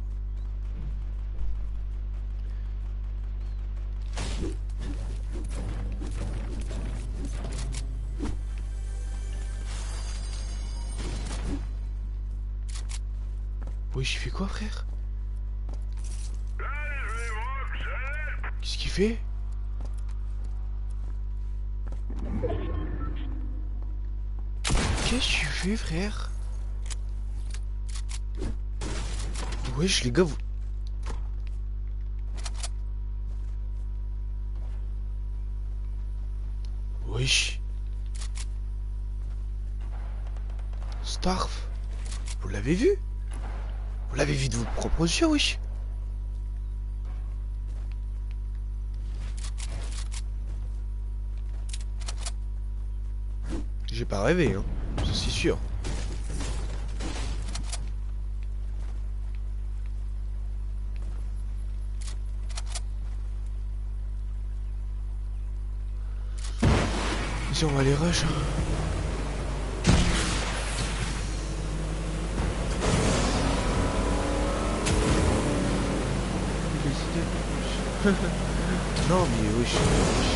Oui, j'ai fait quoi, frère? Qu'est-ce qu'il fait? Qu'est-ce que tu fais, frère? Wesh, les gars, vous... Wesh. Starf. Vous l'avez vu? Vous l'avez vu de vos propres yeux, wesh. J'ai pas rêvé, hein. C'est sûr. Ici, on va les rush. Non, mais oui, je...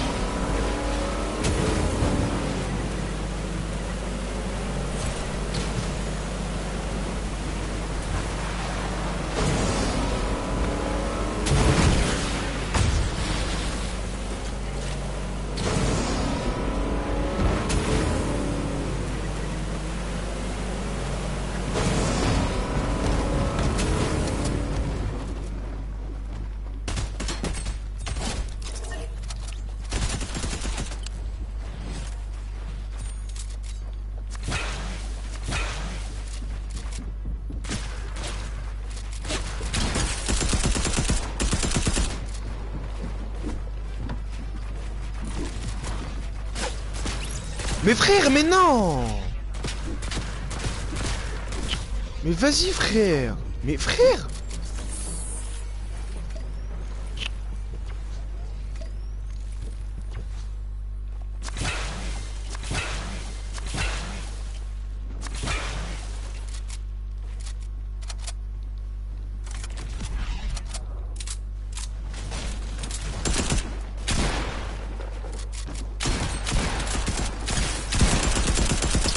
Mais frère, mais non! Mais vas-y, frère! Mais frère!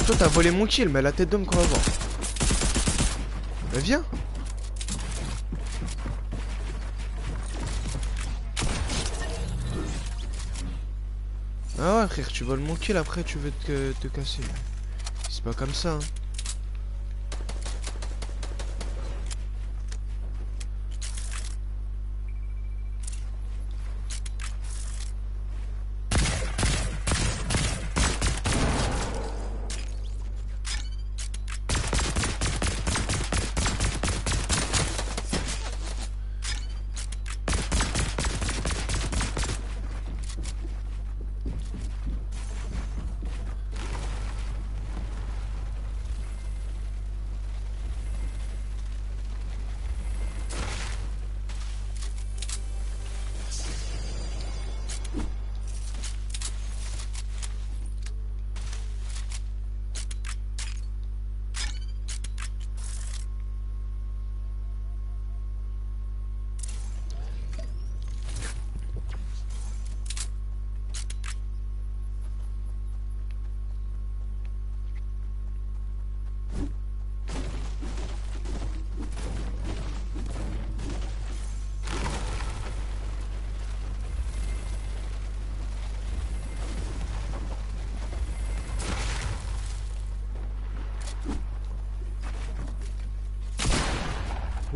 Toi t'as volé mon kill, mais la tête d'homme qu'on va voir. Bah viens. Ah ouais frère, tu voles mon kill, après tu veux te, te casser. C'est pas comme ça hein.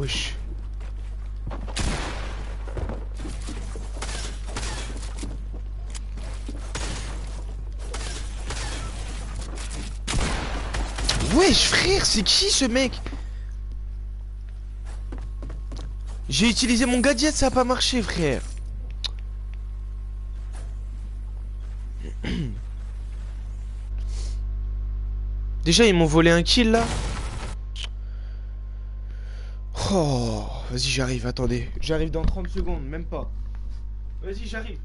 Wesh. Wesh frère, c'est qui ce mec? J'ai utilisé mon gadget, ça a pas marché frère. Déjà ils m'ont volé un kill là. Oh, vas-y j'arrive, attendez. J'arrive dans trente secondes, même pas. Vas-y j'arrive.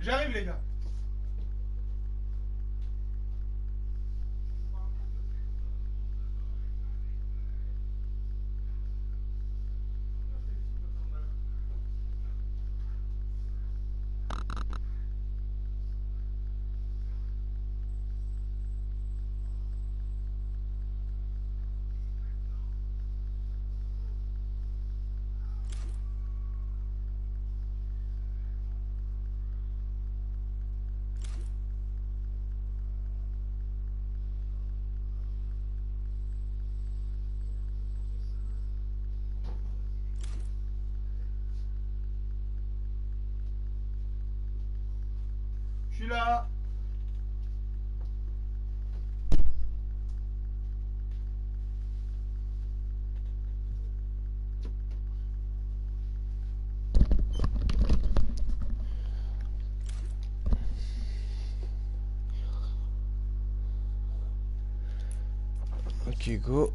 J'arrive les gars. Là. Ok, go.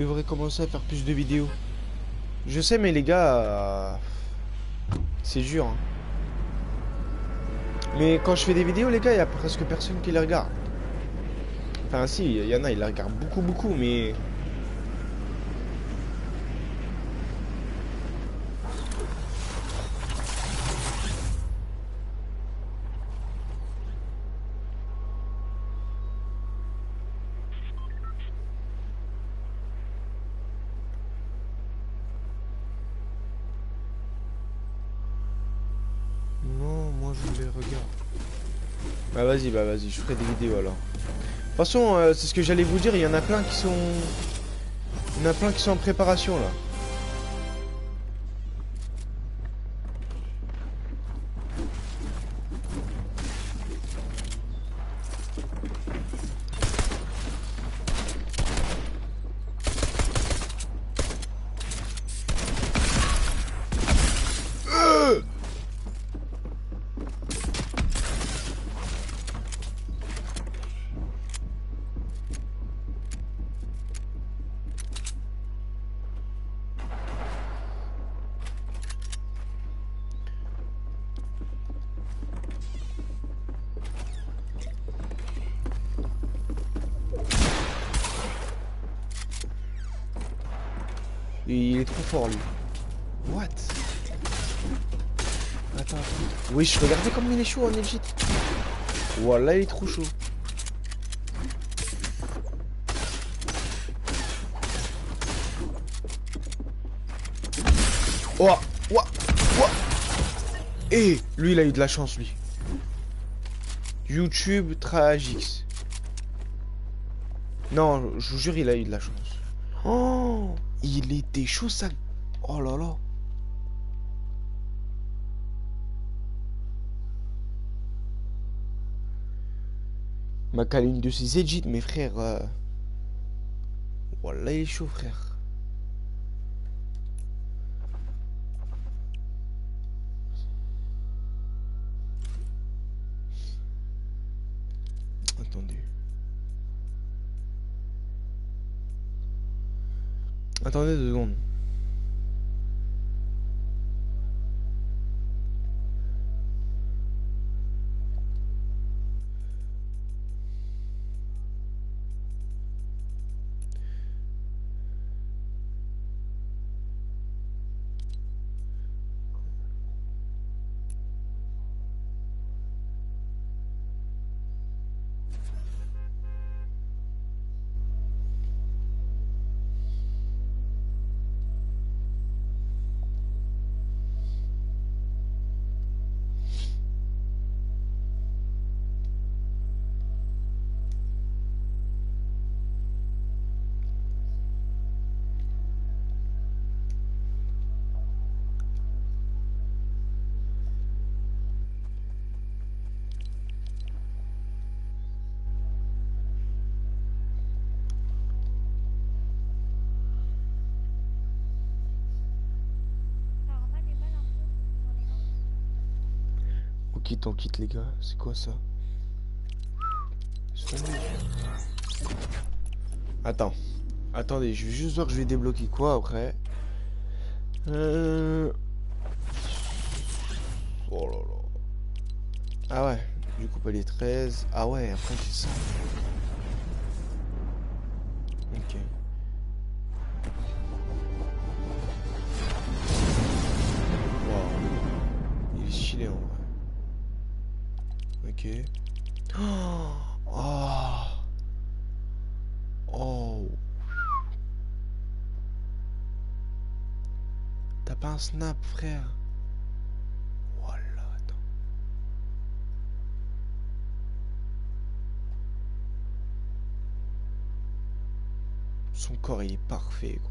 Je devrais commencer à faire plus de vidéos. Je sais mais les gars, euh, c'est dur. Hein. Mais quand je fais des vidéos les gars, il n'y a presque personne qui les regarde. Enfin si, il y en a, ils les regardent beaucoup beaucoup mais... Bah vas-y, bah vas-y, je ferai des vidéos alors. De toute façon, euh, c'est ce que j'allais vous dire, il y en a plein qui sont... Il y en a plein qui sont en préparation là. Il est trop fort lui. What? Attends, attends. Oui, je regardais comme il est chaud en Egypte. Voilà, il est trop chaud. Oh, oh, oh. Et lui, il a eu de la chance, lui. YouTube Tragix. Non, je vous jure, il a eu de la chance. Oh, il était chaud, ça. Oh là là. Ma caline de ses edits, mes frères. Euh... Voilà, il est chaud, frère. Attendez. Attendez deux secondes. T'en quitte les gars, c'est quoi ça? Attends, attendez, je vais juste voir que je vais débloquer quoi après. Euh... Oh là là. Ah ouais, du coup pas les treize. Ah ouais, après c'est ça. Ok. Wow. Il est stylé en vrai. Ok. Oh. Oh. Oh. T'as pas un snap, frère. Voilà, attends. Son corps, il est parfait, gros.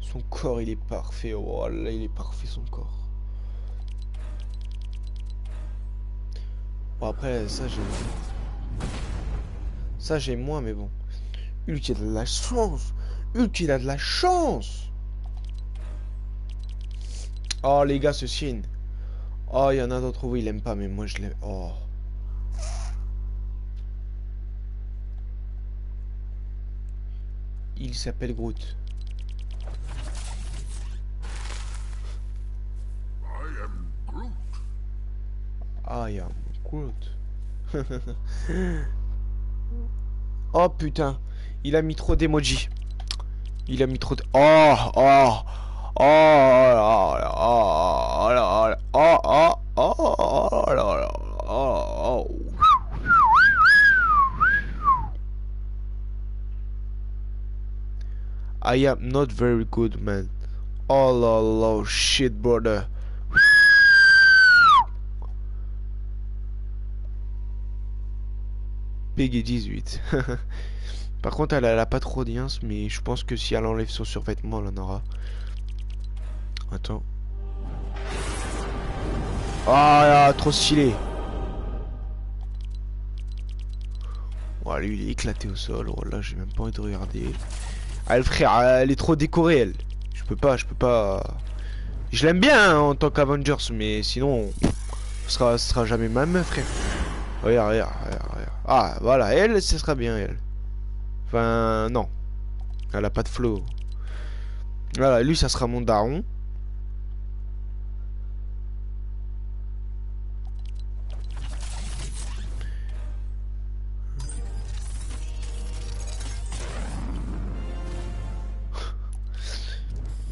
Son corps, il est parfait. Voilà, il est parfait, son corps. Bon après ça j'ai ça j'ai moins mais bon. Hulk il a de la chance. Hulk il a de la chance. Oh les gars ce chine. Oh il y en a d'autres où il aime pas mais moi je l'aime. Oh. Il s'appelle Groot. I am Groot. I am. Oh putain, il a mis trop d'emojis. Il a mis trop de. Oh oh oh oh oh oh. I am not very good man. Oh la la shit brother. Peggy dix-huit. Par contre, elle, elle a pas trop d'audience, mais je pense que si elle enlève son survêtement, elle en aura. Attends. Ah, oh, trop stylé. Oh, lui, il est éclaté au sol. Oh là, j'ai même pas envie de regarder. Ah, le frère, elle est trop décorée, elle. Je peux pas, je peux pas. Je l'aime bien hein, en tant qu'Avengers, mais sinon, ce sera, ce sera jamais ma meuf, frère. Regarde, regarde, regarde, regarde. Ah, voilà, elle, ce sera bien, elle. Enfin, non. Elle a pas de flow. Voilà, lui, ça sera mon daron.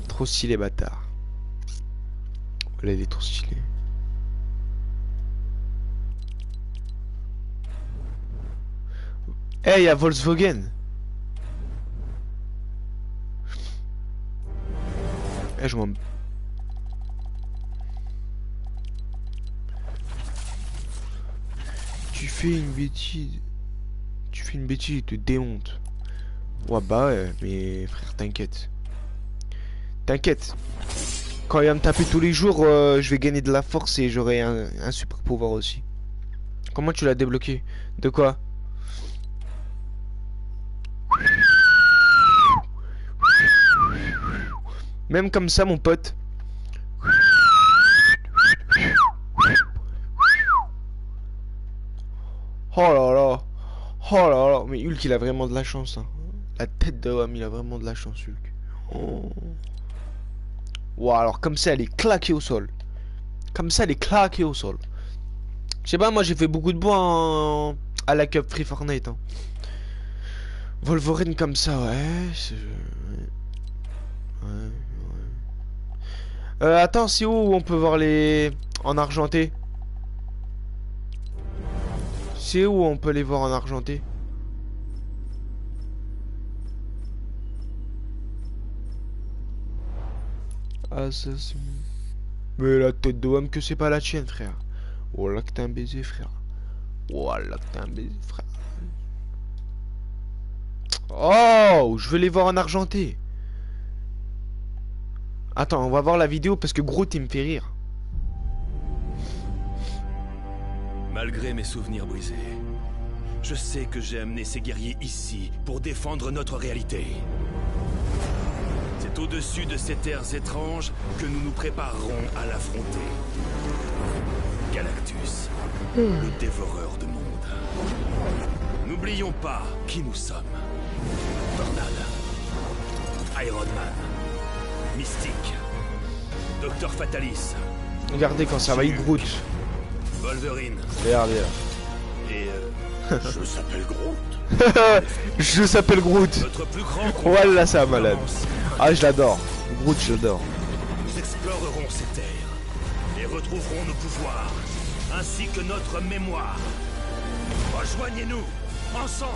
Trop stylé, bâtard. Voilà, il est trop stylé. Hey, à Volkswagen. Eh, je m'en... Tu fais une bêtise. Tu fais une bêtise, il te démonte. Ouais, bah ouais, mais frère, t'inquiète. T'inquiète. Quand il va me taper tous les jours, euh, je vais gagner de la force et j'aurai un, un super pouvoir aussi. Comment tu l'as débloqué? De quoi? Même comme ça, mon pote. Oh là là. Oh là là. Mais Hulk, il a vraiment de la chance. Hein. La tête de l'homme, il a vraiment de la chance, Hulk. Oh. Wow, alors comme ça, elle est claquée au sol. Comme ça, elle est claquée au sol. Je sais pas, moi j'ai fait beaucoup de bois en... à la Cup Free Fortnite. Hein. Wolverine comme ça, ouais. C'est... Ouais, ouais. Euh, attends, c'est où on peut voir les... en argenté? C'est où on peut les voir en argenté? Ah, ça c'est... Mais la tête de homme que c'est pas la tienne, frère. Oh là que t'as un baiser, frère. Oh là que t'as un baiser, frère. Oh, je veux les voir en argenté. Attends, on va voir la vidéo parce que Groot, il me fait rire. Malgré mes souvenirs brisés, je sais que j'ai amené ces guerriers ici pour défendre notre réalité. C'est au-dessus de ces terres étranges que nous nous préparerons à l'affronter. Galactus, mmh. le dévoreur de monde. N'oublions pas qui nous sommes. Tornade, Iron Man, Mystique, Docteur Fatalis. Regardez quand ça va, il Groot. Wolverine. Regardez. Et euh, je s'appelle Groot. Je s'appelle Groot. Notre plus grand combat. Voilà, ça malade. Ah, je l'adore. Groot, je l'adore. Nous explorerons ces terres et retrouverons nos pouvoirs ainsi que notre mémoire. Rejoignez-nous ensemble.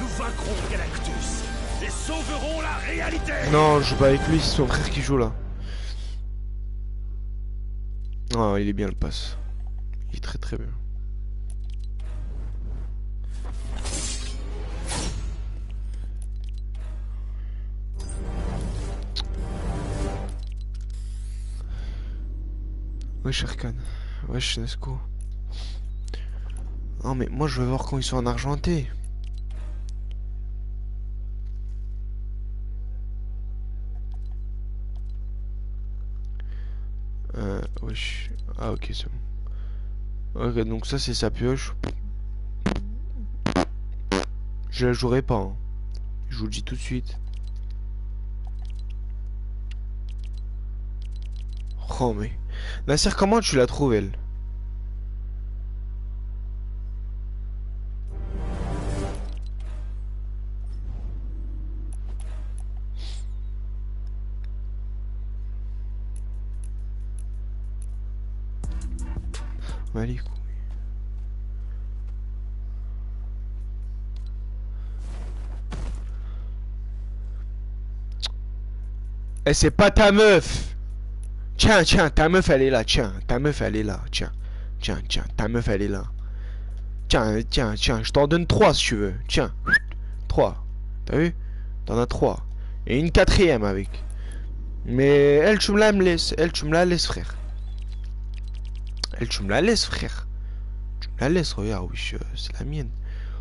Nous vaincrons Galactus. Et sauveront la réalité. Non, je joue pas avec lui, c'est son frère qui joue là. Oh, il est bien le pass. Il est très très bien. Wesh Arkan. Wesh Nesco. Non mais moi je veux voir quand ils sont en argenté. Euh, wesh. Ah ok, c'est bon. Ok, donc ça c'est sa pioche. Je la jouerai pas. Hein. Je vous le dis tout de suite. Oh mais... Nasser, comment tu la trouves, elle? Allez, couille. Et c'est pas ta meuf. Tiens, tiens, ta meuf elle est là, tiens, ta meuf elle est là, tiens, tiens, tiens, ta meuf elle est là. Tiens, tiens, tiens, je t'en donne trois si tu veux, tiens, trois, t'as vu? T'en as trois. Et une quatrième avec. Mais elle, tu me la me laisses, elle, tu me la laisses, frère. Elle, tu me la laisses, frère. Tu me la laisses, regarde, oui, c'est la mienne.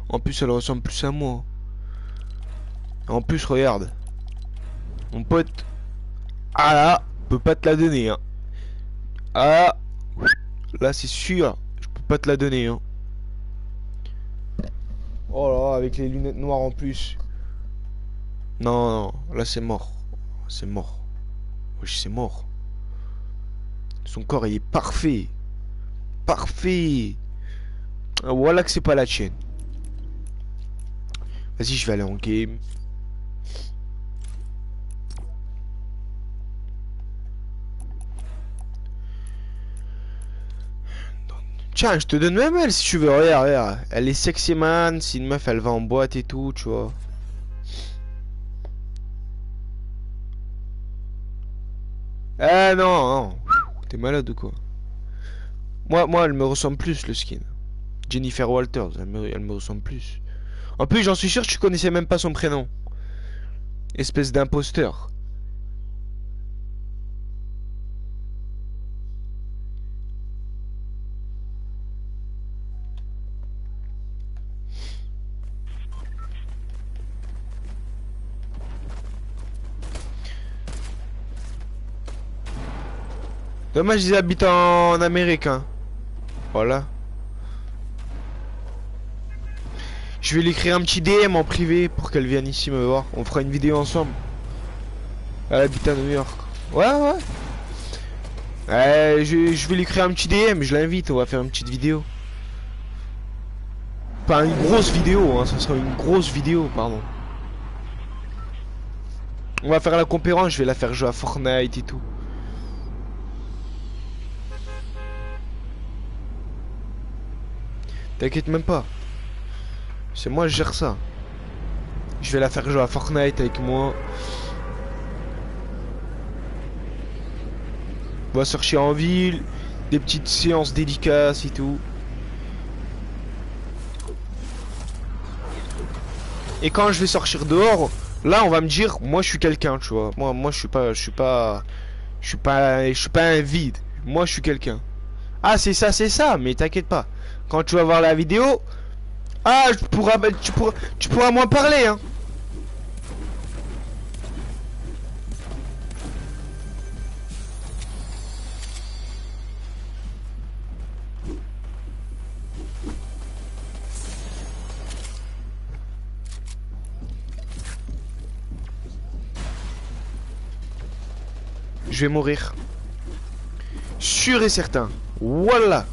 En plus, elle ressemble plus à moi. En plus, regarde. Mon pote. Ah là, je peux pas te la donner. Hein. Ah là, c'est sûr. Je peux pas te la donner. Hein. Oh là, avec les lunettes noires en plus. Non, non, là, c'est mort. C'est mort. Oui, c'est mort. Son corps, il est parfait. Parfait. Voilà que c'est pas la tienne. Vas-y, je vais aller en game. Tiens, je te donne même elle si tu veux. Regarde, regarde. Elle est sexy man. Si une meuf elle va en boîte et tout, tu vois. Eh non, non. T'es malade ou quoi? Moi, moi, elle me ressemble plus le skin. Jennifer Walters, elle me, elle me ressemble plus. En plus, j'en suis sûr, tu connaissais même pas son prénom. Espèce d'imposteur. Dommage, ils habitent en Amérique, hein. Voilà. Je vais lui écrire un petit D M en privé pour qu'elle vienne ici me voir. On fera une vidéo ensemble. Elle habite à New York. Ouais, ouais. Euh, je, je vais lui écrire un petit D M. Je l'invite. On va faire une petite vidéo. Pas une grosse vidéo, hein. Ça sera une grosse vidéo, pardon. On va faire la conférence. Je vais la faire jouer à Fortnite et tout. T'inquiète même pas. C'est moi je gère ça. Je vais la faire jouer à Fortnite avec moi. On va chercher en ville. Des petites séances dédicaces et tout. Et quand je vais sortir dehors, là on va me dire moi je suis quelqu'un, tu vois. Moi moi je suis pas. Je suis pas. Je suis pas. Je suis pas un vide. Moi je suis quelqu'un. Ah c'est ça, c'est ça, mais t'inquiète pas. Quand tu vas voir la vidéo, ah tu pourras, tu pourras, tu pourras moins parler, hein. Je vais mourir, sûr et certain. Voilà.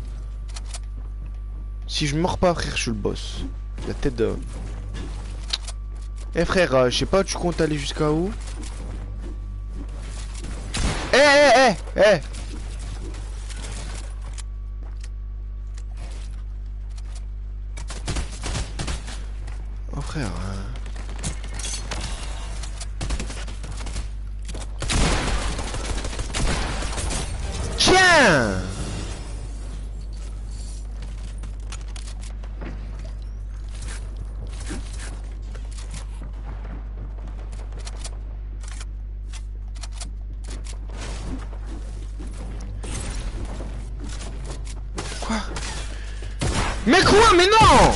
Si je meurs pas, frère, je suis le boss. La tête de... Eh frère, euh, je sais pas, tu comptes aller jusqu'à où? Eh, eh, eh, eh. Oh frère... Euh... Tiens! Mais quoi? Mais non!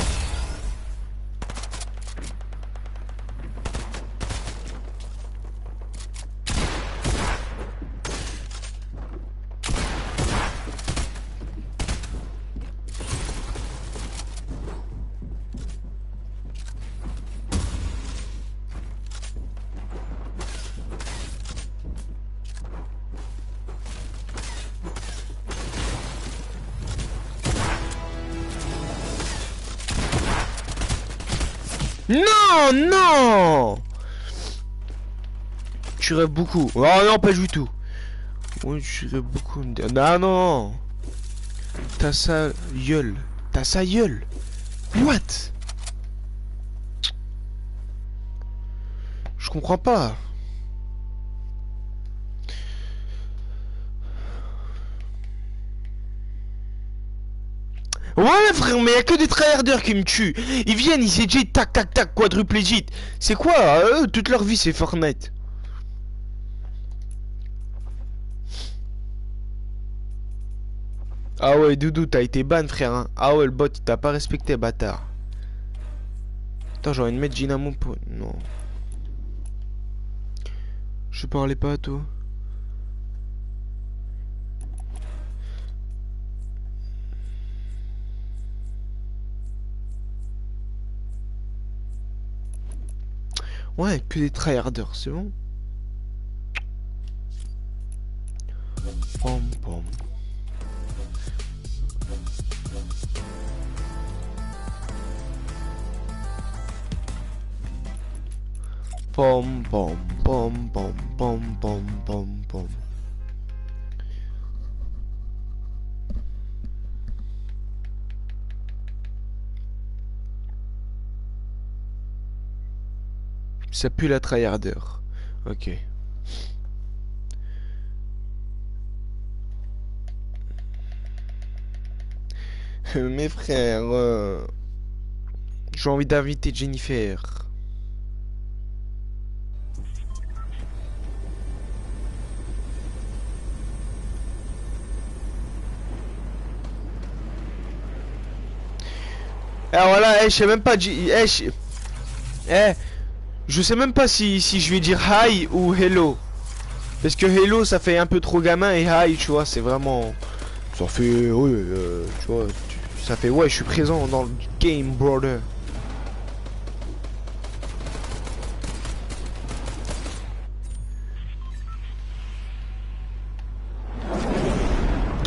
Non, non. Tu rêves beaucoup. Oh non, pas du tout. Oui, tu rêves beaucoup. Non, non. T'as sa gueule. T'as sa gueule. What? Je comprends pas. Ouais frère, mais y a que des tryharders qui me tuent. Ils viennent, ils éditent, tac tac tac, quadruple édite. C'est quoi, eux, toute leur vie c'est Fortnite. Ah ouais, Doudou, t'as été ban frère, hein. Ah ouais, le bot, t'as pas respecté, bâtard. Attends, j'ai envie de mettre Gina mon pot. Non. Je parlais pas à toi. Ouais, que des tryharders, c'est bon. Pom pom. Pom pom pom pom pom pom pom pom. Ça pue la tryharder. Ok. Mes frères, euh... j'ai envie d'inviter Jennifer. Ah voilà, eh, je sais même pas. Eh, eh, je sais même pas si, si je vais dire hi ou hello. Parce que hello ça fait un peu trop gamin et hi, tu vois, c'est vraiment. Ça fait. Oui, euh, tu vois. Ça fait ouais, je suis présent dans le game, brother.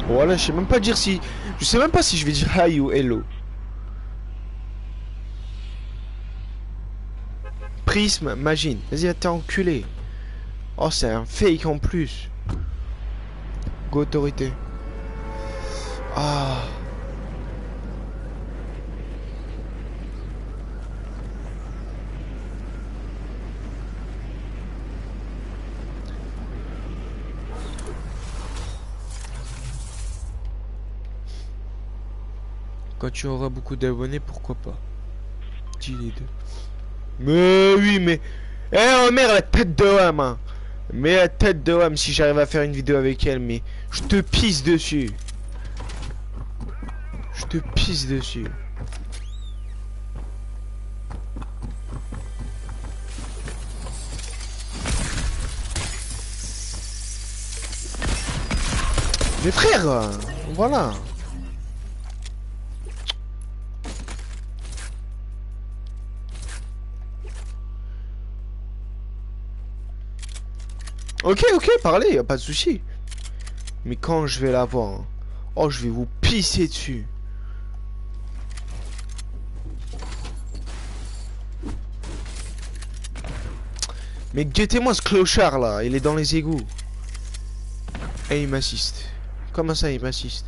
Voilà, je sais même pas dire si. Je sais même pas si je vais dire hi ou hello. Prisme, imagine. Vas-y, t'es enculé. Oh, c'est un fake en plus. Go autorité. Ah. Quand tu auras beaucoup d'abonnés, pourquoi pas. Dis les deux. Mais oui, mais... Eh, oh merde, la tête de homme, hein. Mais la tête de homme, si j'arrive à faire une vidéo avec elle, mais... Je te pisse dessus. Je te pisse dessus. Mes frères, voilà. Ok, ok, parlez, y a pas de souci. Mais quand je vais la voir, hein, oh, je vais vous pisser dessus. Mais guettez-moi ce clochard là, il est dans les égouts. Et il m'assiste. Comment ça, il m'assiste?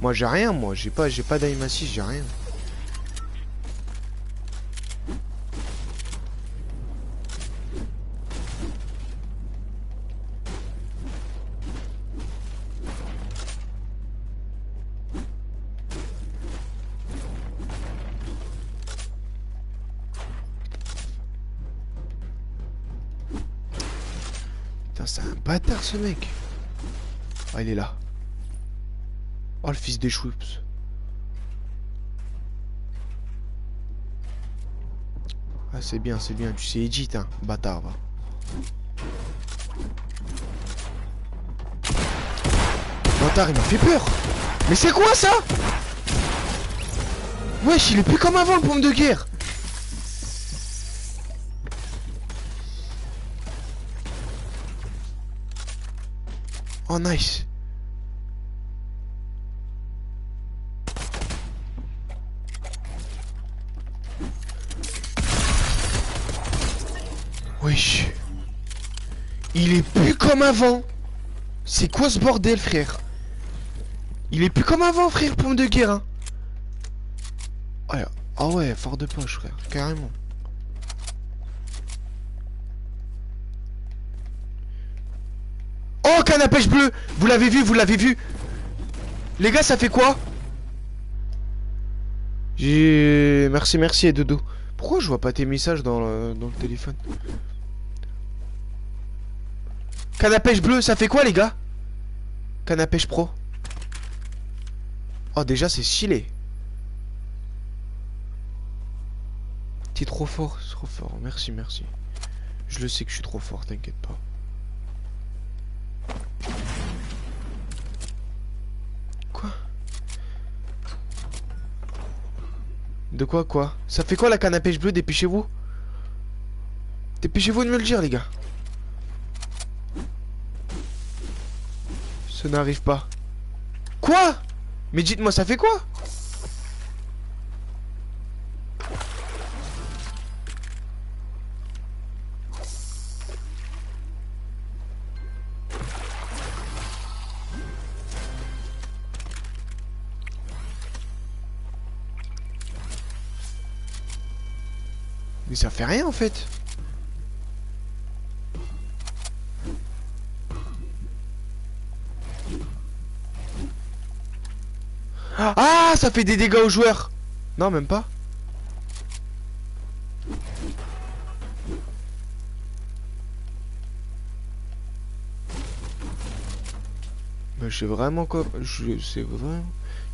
Moi, j'ai rien, moi, j'ai pas, j'ai pas d'aim assist, j'ai rien. Bâtard ce mec. Ah, il est là. Oh, le fils des choups. Ah, c'est bien, c'est bien. Tu sais edit, hein, bâtard, va. Bâtard, il m'a fait peur. Mais c'est quoi ça? Wesh, il est plus comme avant, le pompe de guerre. Oh nice. Wesh. Il est plus comme avant. C'est quoi ce bordel, frère? Il est plus comme avant, frère, pompe de guerre, hein. Ah ouais, fort de poche, frère, carrément. Oh, canne à pêche bleue. Vous l'avez vu, vous l'avez vu. Les gars, ça fait quoi? J'ai... Merci, merci, et dodo. Pourquoi je vois pas tes messages dans le, dans le téléphone? Canne à pêche bleue, ça fait quoi, les gars? Canne à pêche pro. Oh, déjà, c'est stylé. T'es trop fort, trop fort. Merci, merci. Je le sais que je suis trop fort, t'inquiète pas. De quoi, quoi? Ça fait quoi la canne à pêche bleue? Dépêchez-vous. Dépêchez-vous de me le dire, les gars. Ça n'arrive pas. Quoi? Mais dites-moi, ça fait quoi? Mais ça fait rien en fait. Ah, ça fait des dégâts aux joueurs. Non, même pas. Mais je sais vraiment quoi. Je sais vraiment.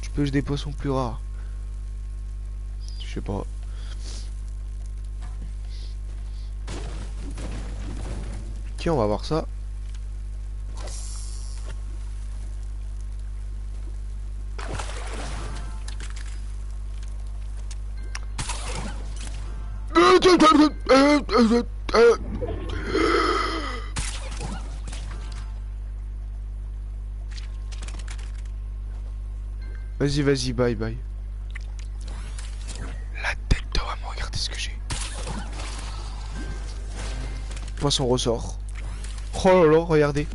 Tu pêches des poissons plus rares. Je sais pas. Ok, on va voir ça. Vas-y, vas-y, bye, bye. La tête de maman, regardez ce que j'ai. Poisson ressort. Oh là là, regardez.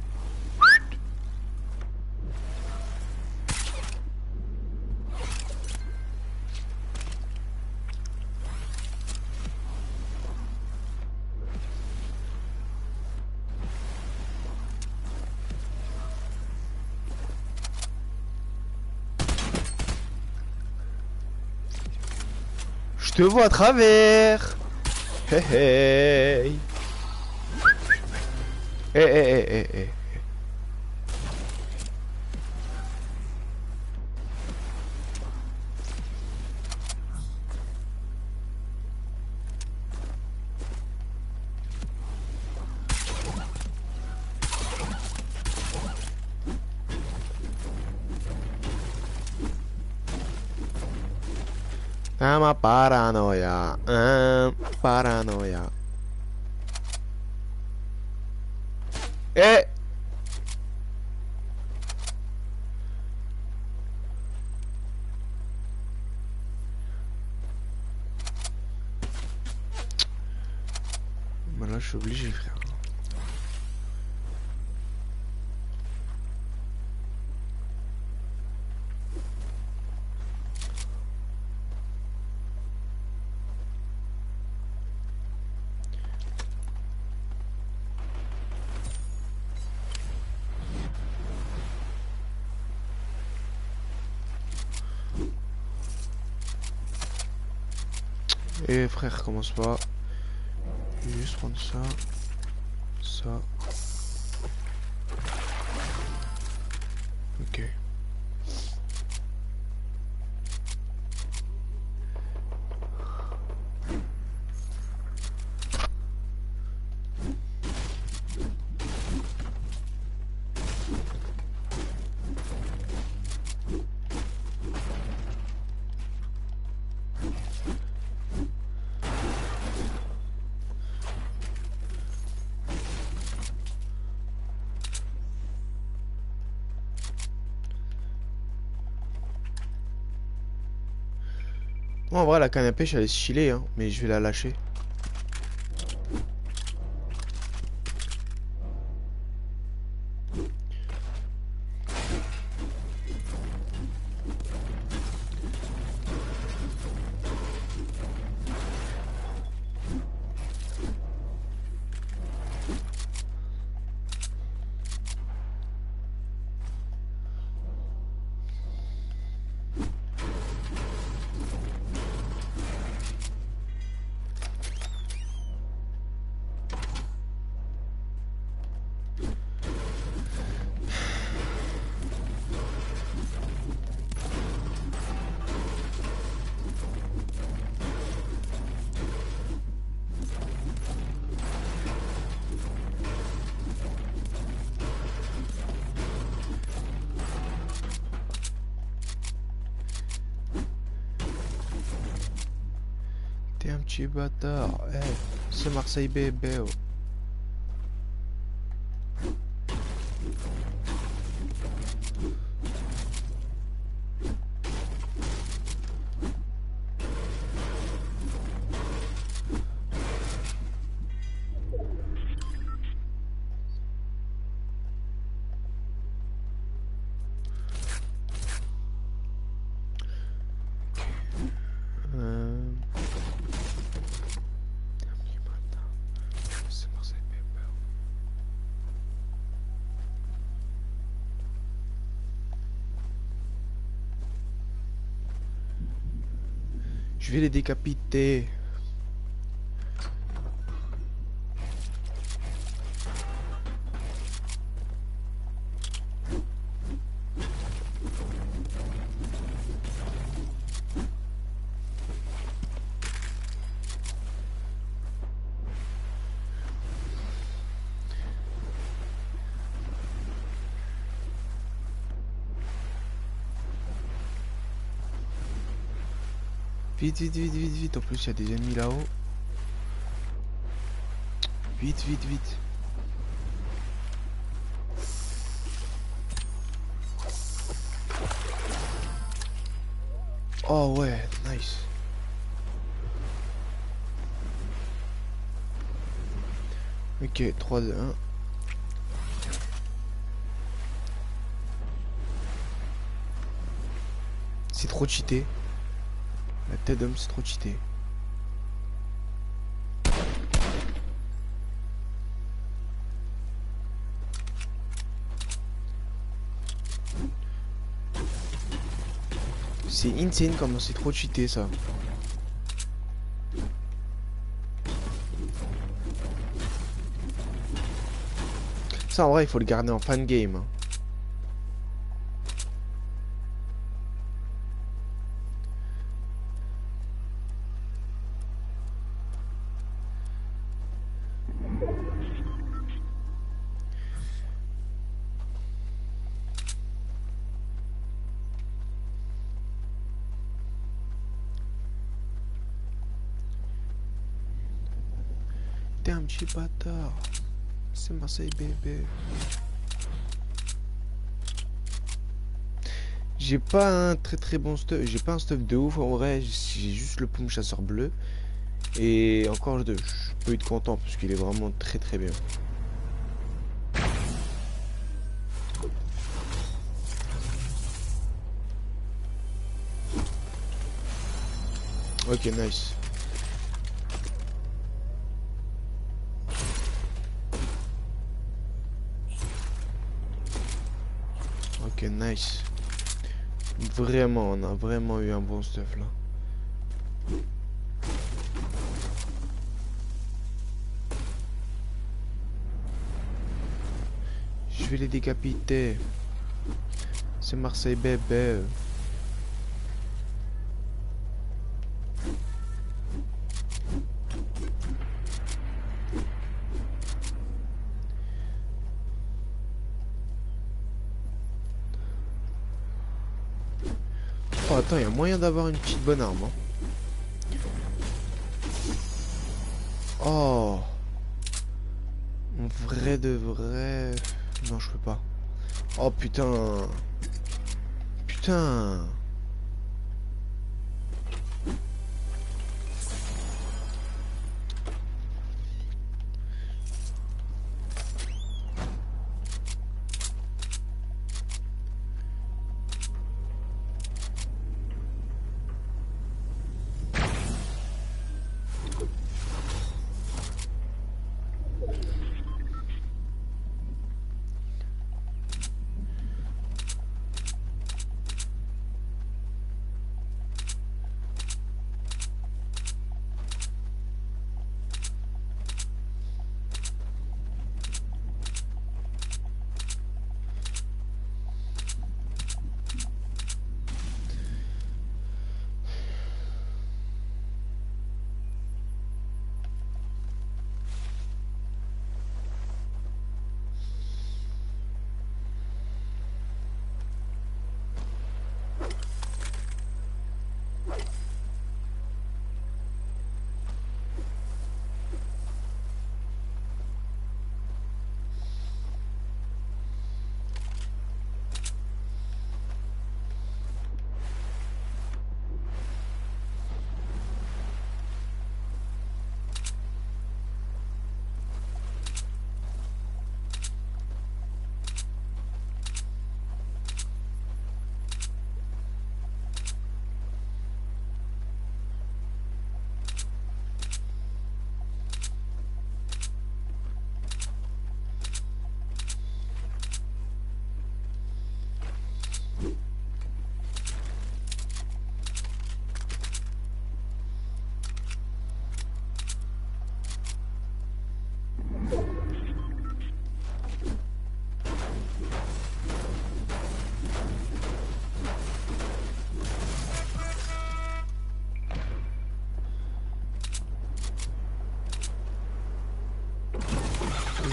Je te vois à travers. Hey hey. Hey hey hey hey hey. I'm a paranoia, I'm paranoia. Eh! Bah là je suis obligé frère. Et frère, commence pas. Je vais juste prendre ça. Ça. Ok. En vrai la canne à pêche elle est stylée hein, mais je vais la lâcher. Petit bâtard, hey, c'est Marseille bébé. Oh. Je vais les décapiter. Vite, vite, vite, vite, vite. En plus, il y a des ennemis là-haut. Vite, vite, vite. Oh ouais, nice. Ok, trois, deux, un. C'est trop cheaté. La tête d'homme, c'est trop cheaté. C'est insane comment c'est trop cheaté ça. Ça en vrai il faut le garder en fan game. Petit bâtard, c'est Marseille bébé. J'ai pas un très très bon stuff, j'ai pas un stuff de ouf en vrai, j'ai juste le poum chasseur bleu. Et encore je peux être content parce qu'il est vraiment très très bien. Ok, nice. Ok, nice. Vraiment, on a vraiment eu un bon stuff là. Je vais les décapiter. C'est Marseille bébé. Oh, attends, il y a moyen d'avoir une petite bonne arme. Hein. Oh. En vrai de vrai... Non, je peux pas. Oh, putain. Putain.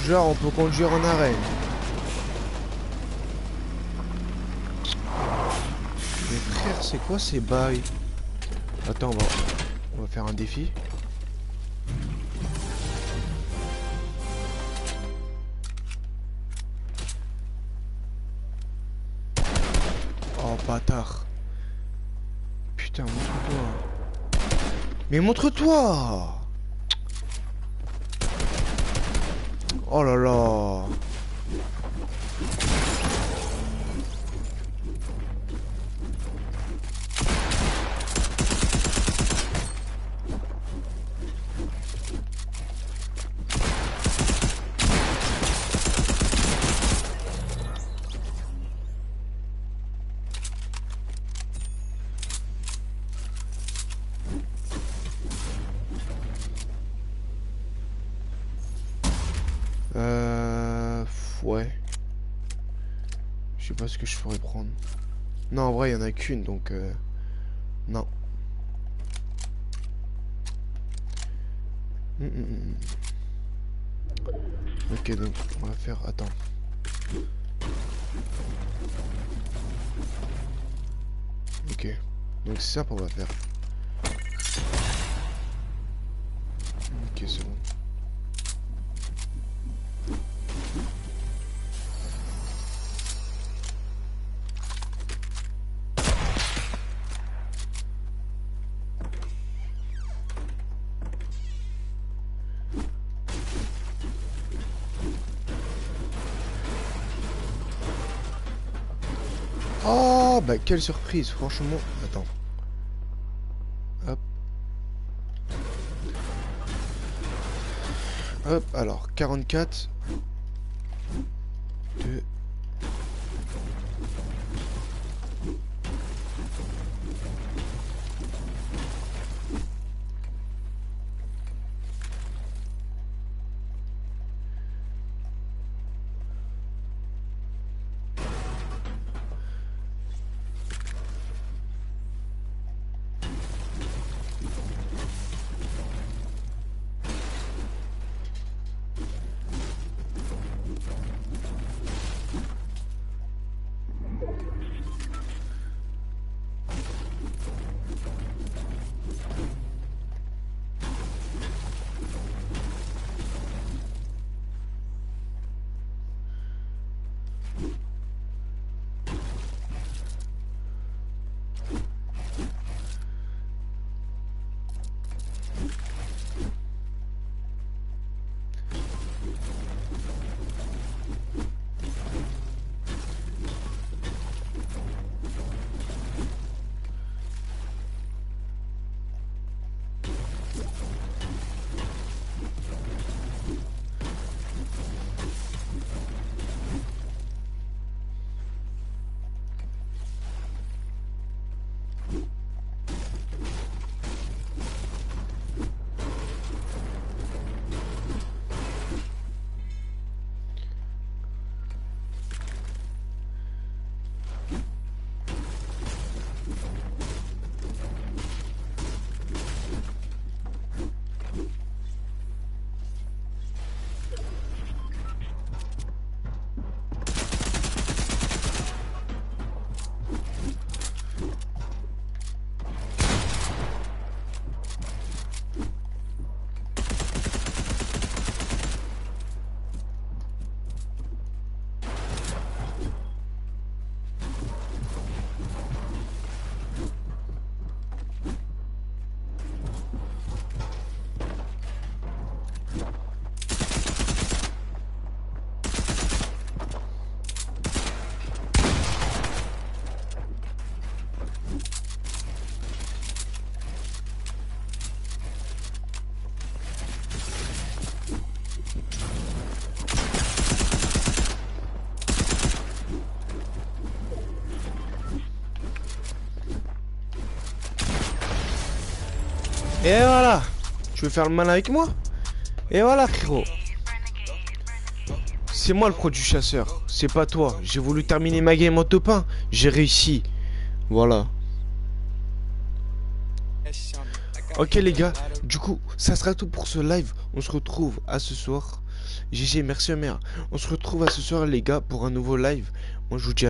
genre on peut conduire en arène. Mais frère, c'est quoi ces bails? Attends, on va... on va faire un défi. Oh bâtard. Putain, montre-toi. Mais montre-toi. Oh là là. Ce que je pourrais prendre. Non, en vrai, il n'y en a qu'une, donc euh, non. Mmh, mmh. Ok, donc on va faire... Attends. Ok. Donc c'est ça qu'on va faire. Ok, c'est bon. Bah quelle surprise, franchement. Attends. Hop. Hop, alors, quarante-quatre. deux. Et voilà. Tu veux faire le mal avec moi? Et voilà, frérot. C'est moi le pro du chasseur. C'est pas toi. J'ai voulu terminer ma game en top un. J'ai réussi. Voilà. Ok les gars. Du coup, ça sera tout pour ce live. On se retrouve à ce soir. G G, merci mère. On se retrouve à ce soir les gars pour un nouveau live. Moi je vous dis à...